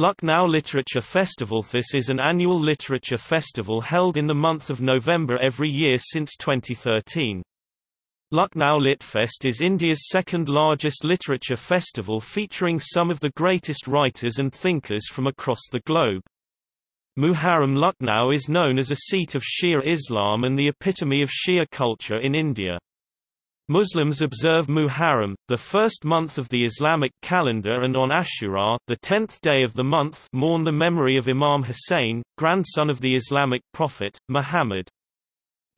Lucknow Literature Festival. This is an annual literature festival held in the month of November every year since twenty thirteen. Lucknow Litfest is India's second largest literature festival, featuring some of the greatest writers and thinkers from across the globe. Muharram. Lucknow is known as a seat of Shia Islam and the epitome of Shia culture in India. Muslims observe Muharram, the first month of the Islamic calendar, and on Ashura, the tenth day of the month, mourn the memory of Imam Hussein, grandson of the Islamic prophet, Muhammad.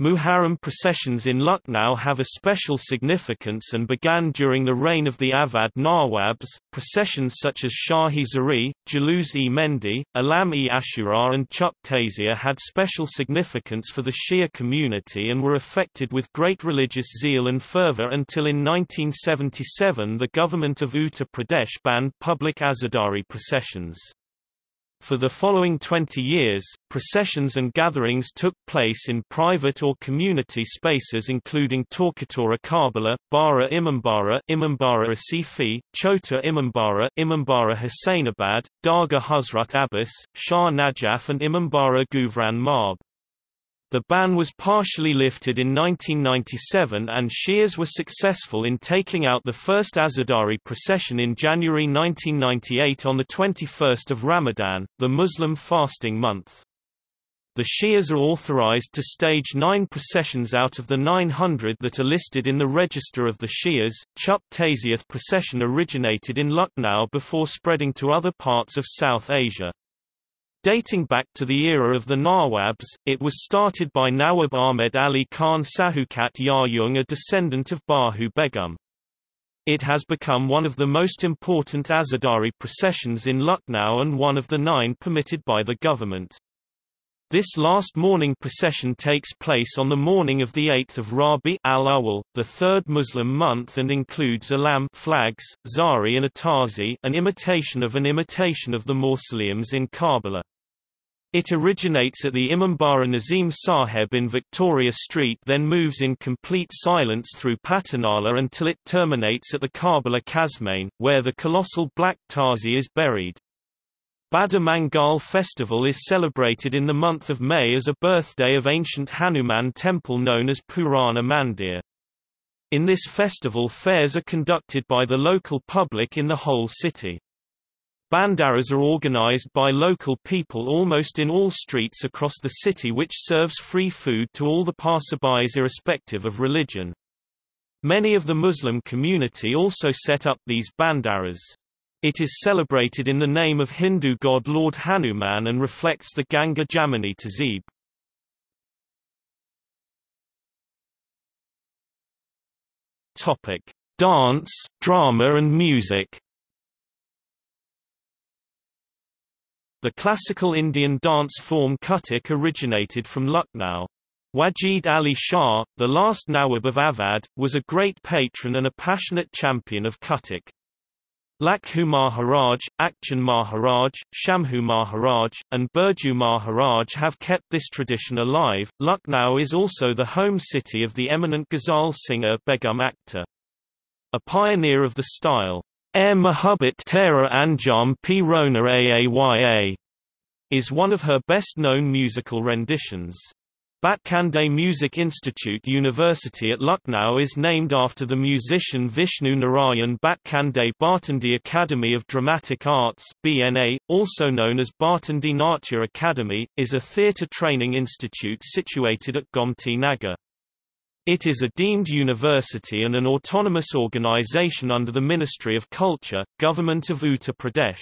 Muharram processions in Lucknow have a special significance and began during the reign of the Awadh Nawabs. Processions such as Shahi Zari, Jaloos-e-Mendi, Alam-e-Ashura and Chuk Tazia had special significance for the Shia community and were affected with great religious zeal and fervor until in nineteen seventy-seven the government of Uttar Pradesh banned public azadari processions. For the following twenty years, processions and gatherings took place in private or community spaces including Torkatora Karbala, Bara Imambara, Imambara Asifi, Chota Imambara, Imambara Hussainabad, Dargah Hazrat Abbas, Shah Najaf and Imambara Guvran Marb. The ban was partially lifted in nineteen ninety-seven and Shias were successful in taking out the first Azadari procession in January nineteen ninety-eight on the twenty-first of Ramadan, the Muslim fasting month. The Shias are authorized to stage nine processions out of the nine hundred that are listed in the register of the Shias. Chuk Taziath procession originated in Lucknow before spreading to other parts of South Asia. Dating back to the era of the Nawabs, it was started by Nawab Ahmed Ali Khan Sahukat Yayung, a descendant of Bahu Begum. It has become one of the most important Azadari processions in Lucknow and one of the nine permitted by the government. This last morning procession takes place on the morning of the eighth of Rabi' al-Awwal, the third Muslim month, and includes alam flags, zari and a tazi, an imitation of an imitation of the mausoleums in Karbala. It originates at the Imambara Nazim Saheb in Victoria Street, then moves in complete silence through Patanala until it terminates at the Karbala Kasmain, where the colossal black tazi is buried. Bada Mangal festival is celebrated in the month of May as a birthday of ancient Hanuman temple known as Purana Mandir. In this festival, fairs are conducted by the local public in the whole city. Bandaras are organized by local people almost in all streets across the city, which serves free food to all the passerbys irrespective of religion. Many of the Muslim community also set up these bandaras. It is celebrated in the name of Hindu god Lord Hanuman and reflects the Ganga Jamuni tehzeeb. Dance, drama and music. The classical Indian dance form Cuttack originated from Lucknow. Wajid Ali Shah, the last Nawab of Awadh, was a great patron and a passionate champion of Cuttack. Lakhu Maharaj, Akchan Maharaj, Shamhu Maharaj, and Burju Maharaj have kept this tradition alive. Lucknow is also the home city of the eminent ghazal singer Begum Akhtar. A pioneer of the style, "Eh Muhabbat Tera Anjam P. Rona Aaya," is one of her best known musical renditions. Batkande Music Institute University at Lucknow is named after the musician Vishnu Narayan Batkande. Bhartandi Academy of Dramatic Arts B N A, also known as Bhartandi Natya Academy, is a theatre training institute situated at Gomti Nagar. It is a deemed university and an autonomous organisation under the Ministry of Culture, Government of Uttar Pradesh.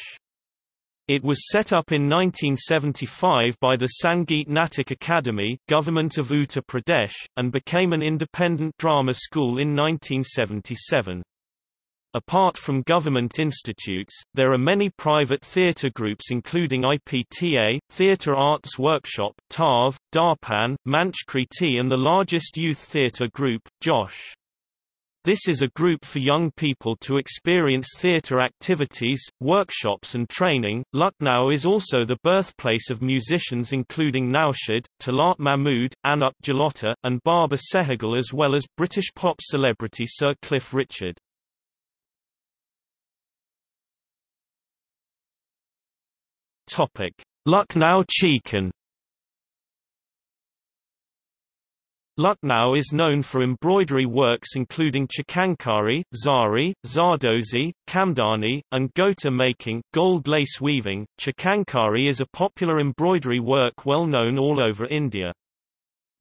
It was set up in nineteen seventy-five by the Sangeet Natak Academy, Government of Uttar Pradesh, and became an independent drama school in nineteen seventy-seven. Apart from government institutes, there are many private theatre groups including I P T A, Theatre Arts Workshop, T A V, Darpan, Manchkriti and the largest youth theatre group, Josh. This is a group for young people to experience theatre activities, workshops and training. Lucknow is also the birthplace of musicians including Naushad, Talat Mahmood, Anup Jalotta, and Baba Sehgal, as well as British pop celebrity Sir Cliff Richard. Lucknow Chicken. Lucknow is known for embroidery works including chikankari, zari, zardozi, kamdani, and gota making, gold lace weaving. Chikankari is a popular embroidery work well known all over India.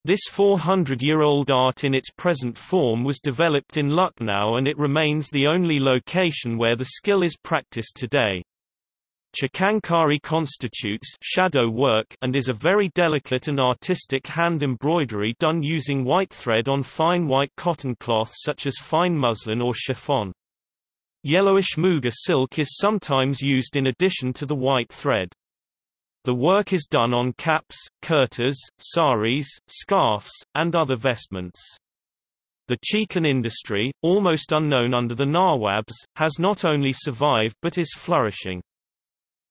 This four hundred year old art in its present form was developed in Lucknow and it remains the only location where the skill is practiced today. Chikankari constitutes shadow work and is a very delicate and artistic hand embroidery done using white thread on fine white cotton cloth such as fine muslin or chiffon. Yellowish muga silk is sometimes used in addition to the white thread. The work is done on caps, kurtas, saris, scarves, and other vestments. The chicken industry, almost unknown under the Nawabs, has not only survived but is flourishing.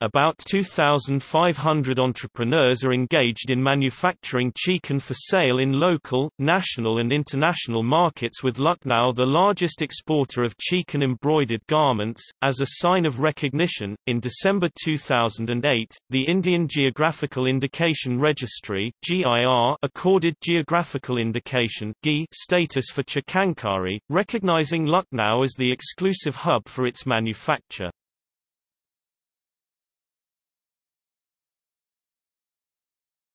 About two thousand five hundred entrepreneurs are engaged in manufacturing chicken for sale in local, national and international markets, with Lucknow the largest exporter of chicken embroidered garments. As a sign of recognition, in December two thousand eight, the Indian Geographical Indication Registry (G I R) accorded geographical indication (G I) status for chikankari, recognizing Lucknow as the exclusive hub for its manufacture.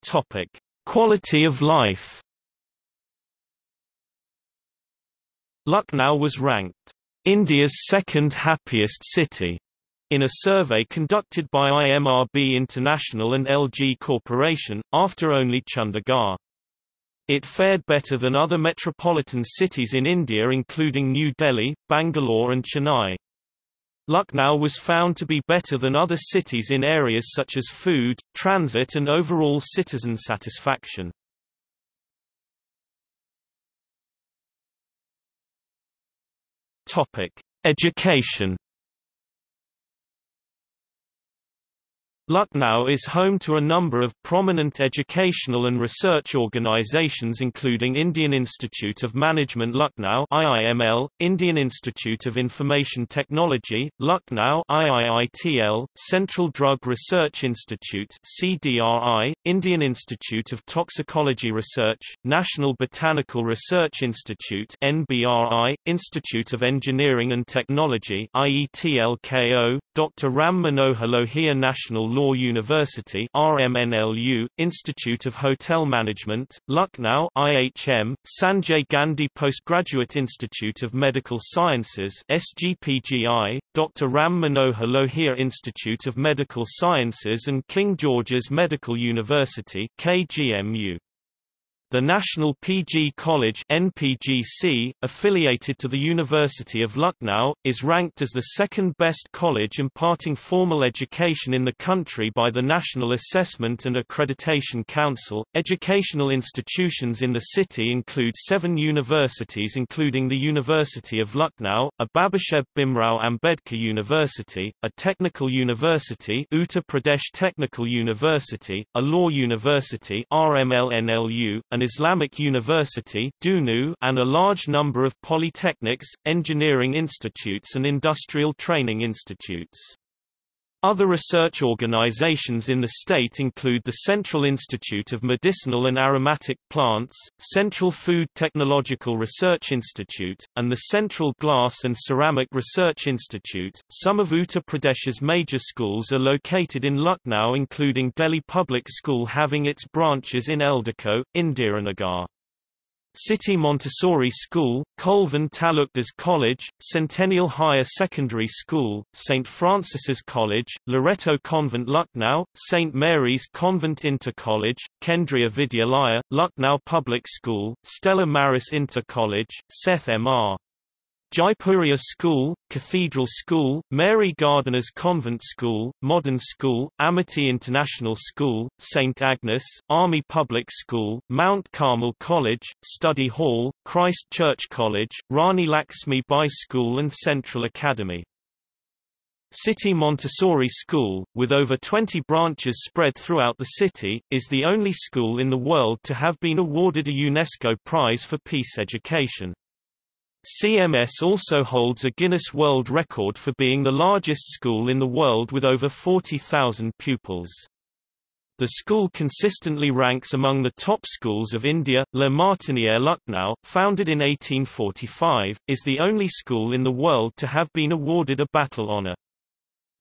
Topic: Quality of life. Lucknow was ranked India's second happiest city in a survey conducted by I M R B International and L G Corporation, after only Chandigarh. It fared better than other metropolitan cities in India including New Delhi, Bangalore and Chennai. Lucknow was found to be better than other cities in areas such as food, transit and overall citizen satisfaction. Topic: Education. Lucknow is home to a number of prominent educational and research organizations including Indian Institute of Management Lucknow I I M L, Indian Institute of Information Technology, Lucknow I I I T L, Central Drug Research Institute C D R I, Indian Institute of Toxicology Research, National Botanical Research Institute N B R I, Institute of Engineering and Technology I E T L K O, Doctor Ram Manohar Lohia National Law Law University R M N L U, Institute of Hotel Management, Lucknow I H M, Sanjay Gandhi Postgraduate Institute of Medical Sciences S G P G I, Doctor Ram Manohar Lohia Institute of Medical Sciences and King George's Medical University K G M U. The National P G College N P G C, affiliated to the University of Lucknow, is ranked as the second best college imparting formal education in the country by the National Assessment and Accreditation Council. Educational institutions in the city include seven universities, including the University of Lucknow, a Babasheb Bhimrao Ambedkar University, a Technical University, Uttar Pradesh Technical University, a Law University, R M L N L U, an Islamic University and a large number of polytechnics, engineering institutes and industrial training institutes. Other research organizations in the state include the Central Institute of Medicinal and Aromatic Plants, Central Food Technological Research Institute, and the Central Glass and Ceramic Research Institute. Some of Uttar Pradesh's major schools are located in Lucknow, including Delhi Public School having its branches in Eldico, Indiranagar. City Montessori School, Kolvan Talukdas College, Centennial Higher Secondary School, Saint Francis's College, Loreto Convent Lucknow, Saint Mary's Convent Inter College, Kendriya Vidyalaya, Lucknow Public School, Stella Maris Inter College, Seth M R Jaipuriya School, Cathedral School, Mary Gardiner's Convent School, Modern School, Amity International School, Saint Agnes, Army Public School, Mount Carmel College, Study Hall, Christ Church College, Rani Laxmi Bai School and Central Academy. City Montessori School, with over twenty branches spread throughout the city, is the only school in the world to have been awarded a UNESCO Prize for Peace Education. C M S also holds a Guinness World Record for being the largest school in the world with over forty thousand pupils. The school consistently ranks among the top schools of India. La Martiniere Lucknow, founded in eighteen forty-five, is the only school in the world to have been awarded a battle honour.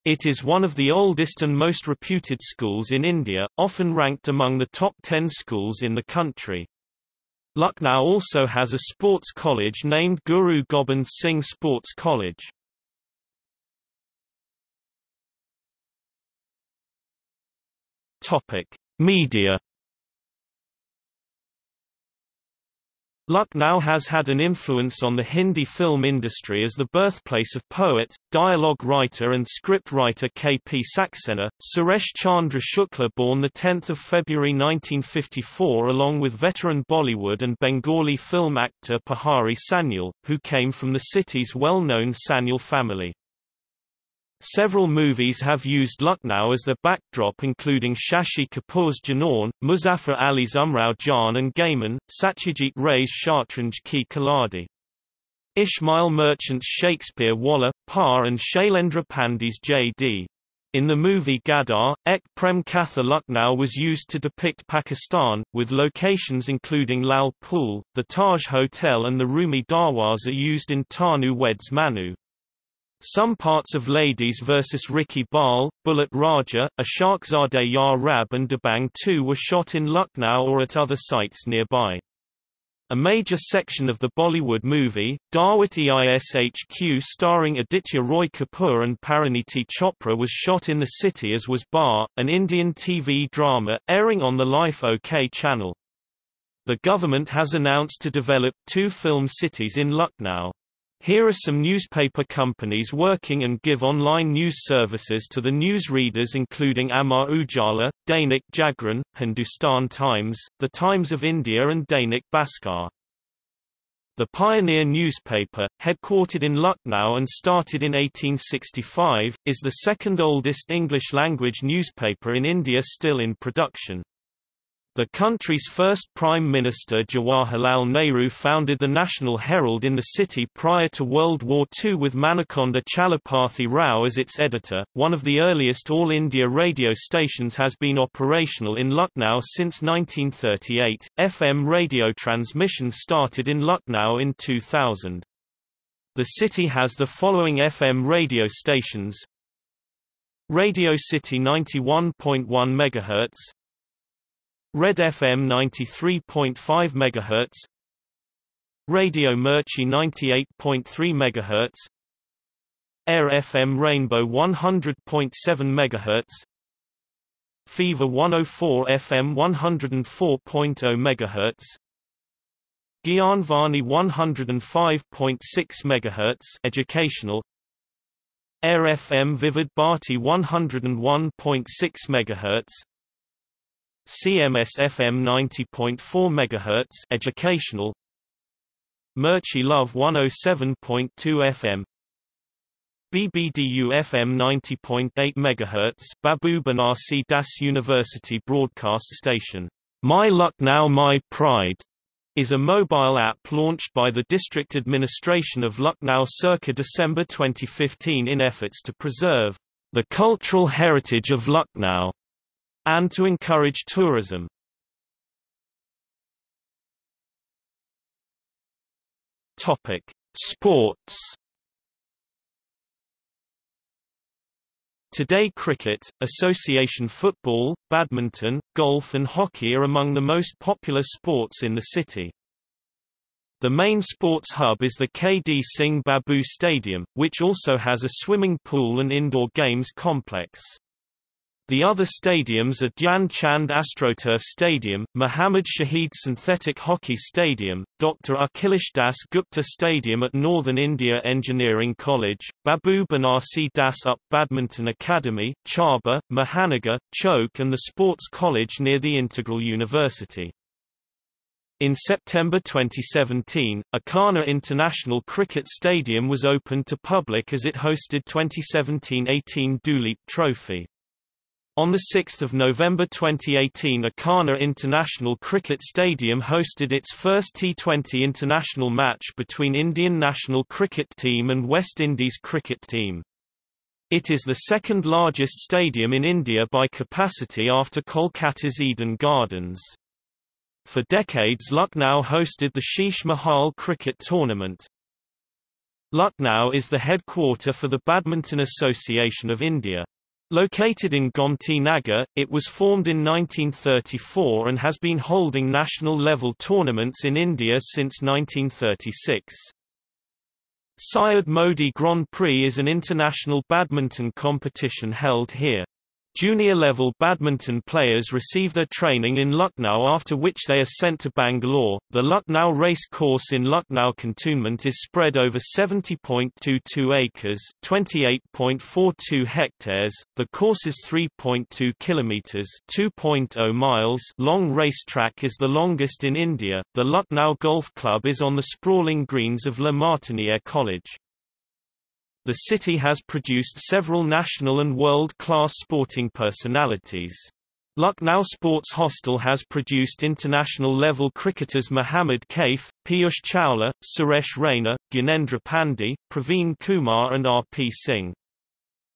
It is one of the oldest and most reputed schools in India, often ranked among the top ten schools in the country. Lucknow also has a sports college named Guru Gobind Singh Sports College. Topic: Media. Lucknow has had an influence on the Hindi film industry as the birthplace of poet, dialogue writer and script writer K P Saxena. Suresh Chandra Shukla, born the tenth of February nineteen fifty-four, along with veteran Bollywood and Bengali film actor Pahari Sanyal, who came from the city's well-known Sanyal family. Several movies have used Lucknow as their backdrop, including Shashi Kapoor's Janoorn, Muzaffar Ali's Umrao Jan and Gaiman, Satyajit Ray's Shatranj Ki Khaladi. Ismail Merchant's Shakespeare Walla, Par and Shailendra Pandey's J D In the movie Gadar, Ek Prem Katha Lucknow was used to depict Pakistan, with locations including Lal Pool, the Taj Hotel and the Rumi Darwaza used in Tanu Weds Manu. Some parts of Ladies versus. Ricky Ball, Bullet Raja, Ashaqzadeh Ya Rab and Dabang two were shot in Lucknow or at other sites nearby. A major section of the Bollywood movie, Daawat-e Ishq, starring Aditya Roy Kapoor and Pariniti Chopra, was shot in the city, as was Bar, an Indian T V drama, airing on the Life OK channel. The government has announced to develop two film cities in Lucknow. Here are some newspaper companies working and give online news services to the news readers, including Amar Ujala, Dainik Jagran, Hindustan Times, The Times of India and Dainik Bhaskar. The Pioneer newspaper, headquartered in Lucknow and started in eighteen sixty-five, is the second oldest English-language newspaper in India still in production. The country's first Prime Minister Jawaharlal Nehru founded the National Herald in the city prior to World War Two with Manakonda Chalapathi Rao as its editor. One of the earliest All India radio stations has been operational in Lucknow since nineteen thirty-eight. F M radio transmission started in Lucknow in two thousand. The city has the following F M radio stations: Radio City ninety-one point one megahertz, Red F M ninety-three point five megahertz, Radio Mirchi ninety-eight point three megahertz, Air F M Rainbow one hundred point seven megahertz, Fever one oh four F M one hundred four point zero megahertz, Gyanvani one hundred five point six megahertz educational, Air F M Vivid Bharti one hundred one point six megahertz, C M S F M ninety point four megahertz educational, Mirchi Love one oh seven point two F M, B B D U F M ninety point eight megahertz Babu Banarsi Das University broadcast station. My Lucknow My Pride is a mobile app launched by the District Administration of Lucknow circa December twenty fifteen in efforts to preserve the cultural heritage of Lucknow and to encourage tourism. Topic: Sports. Today cricket, association football, badminton, golf and hockey are among the most popular sports in the city. The main sports hub is the K D Singh Babu Stadium, which also has a swimming pool and indoor games complex. The other stadiums are Dhyan Chand AstroTurf Stadium, Muhammad Shahid Synthetic Hockey Stadium, Doctor Akhilesh Das Gupta Stadium at Northern India Engineering College, Babu Banarsi Das Up Badminton Academy, Chaba, Mahanagar, Choke and the Sports College near the Integral University. In September twenty seventeen, Akhana International Cricket Stadium was opened to public as it hosted twenty seventeen eighteen Duleep Trophy. On the sixth of November twenty eighteen, Akhana International Cricket Stadium hosted its first T twenty international match between Indian national cricket team and West Indies cricket team. It is the second largest stadium in India by capacity after Kolkata's Eden Gardens. For decades Lucknow hosted the Sheesh Mahal cricket tournament. Lucknow is the headquarter for the Badminton Association of India. Located in Gomti Nagar, it was formed in nineteen thirty-four and has been holding national-level tournaments in India since nineteen thirty-six. Syed Modi Grand Prix is an international badminton competition held here. Junior-level badminton players receive their training in Lucknow, after which they are sent to Bangalore. The Lucknow race course in Lucknow cantonment is spread over seventy point two two acres, twenty-eight point four two hectares. The course's three point two kilometers, two point zero miles long racetrack is the longest in India. The Lucknow Golf Club is on the sprawling greens of La Martiniere College. The city has produced several national and world-class sporting personalities. Lucknow Sports Hostel has produced international-level cricketers Mohammad Kaif, Piyush Chawla, Suresh Raina, Gyanendra Pandey, Praveen Kumar and R P Singh.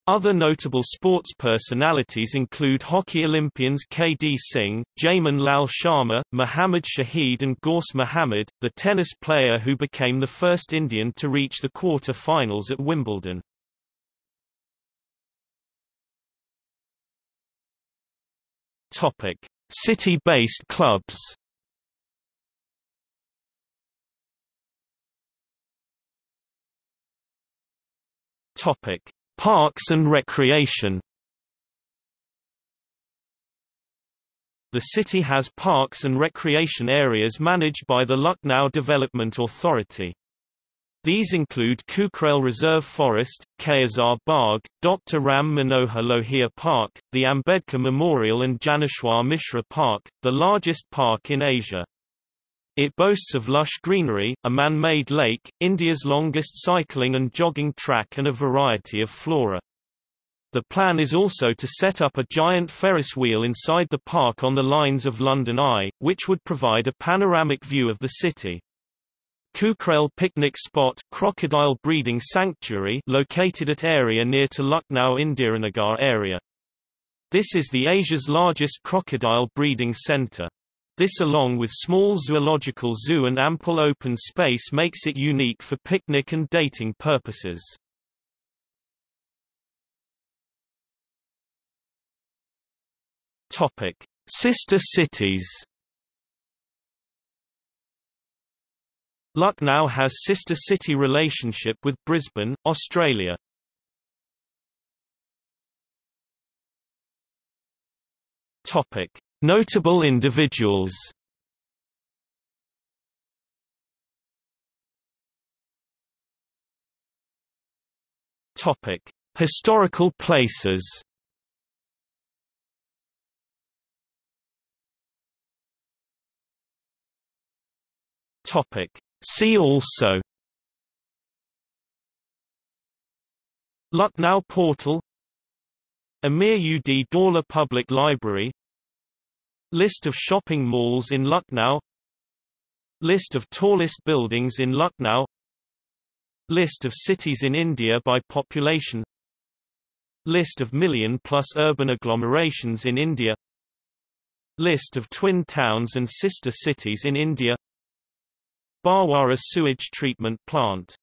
Other notable sports personalities include hockey Olympians K D Singh, Jaman Lal Sharma, Muhammad Shahid and Ghaus Muhammad, the tennis player who became the first Indian to reach the quarter-finals at Wimbledon. City-based clubs. Parks and recreation. The city has parks and recreation areas managed by the Lucknow Development Authority. These include Kukrail Reserve Forest, K S R Bagh, Doctor Ram Manohar Lohia Park, the Ambedkar Memorial and Janeshwar Mishra Park, the largest park in Asia. It boasts of lush greenery, a man-made lake, India's longest cycling and jogging track and a variety of flora. The plan is also to set up a giant Ferris wheel inside the park on the lines of London Eye, which would provide a panoramic view of the city. Kukrail Picnic Spot Crocodile Breeding Sanctuary located at area near to Lucknow Indiranagar area. This is the Asia's largest crocodile breeding centre. This, along with small zoological zoo and ample open space, makes it unique for picnic and dating purposes. Topic: Sister cities. Lucknow has sister city relationship with Brisbane, Australia. Topic: Notable individuals. Topic: Historical places. Topic: See also. Lucknow portal. Amir ud Dawla Public Library. List of shopping malls in Lucknow. List of tallest buildings in Lucknow. List of cities in India by population. List of million-plus urban agglomerations in India. List of twin towns and sister cities in India. Barwara sewage treatment plant.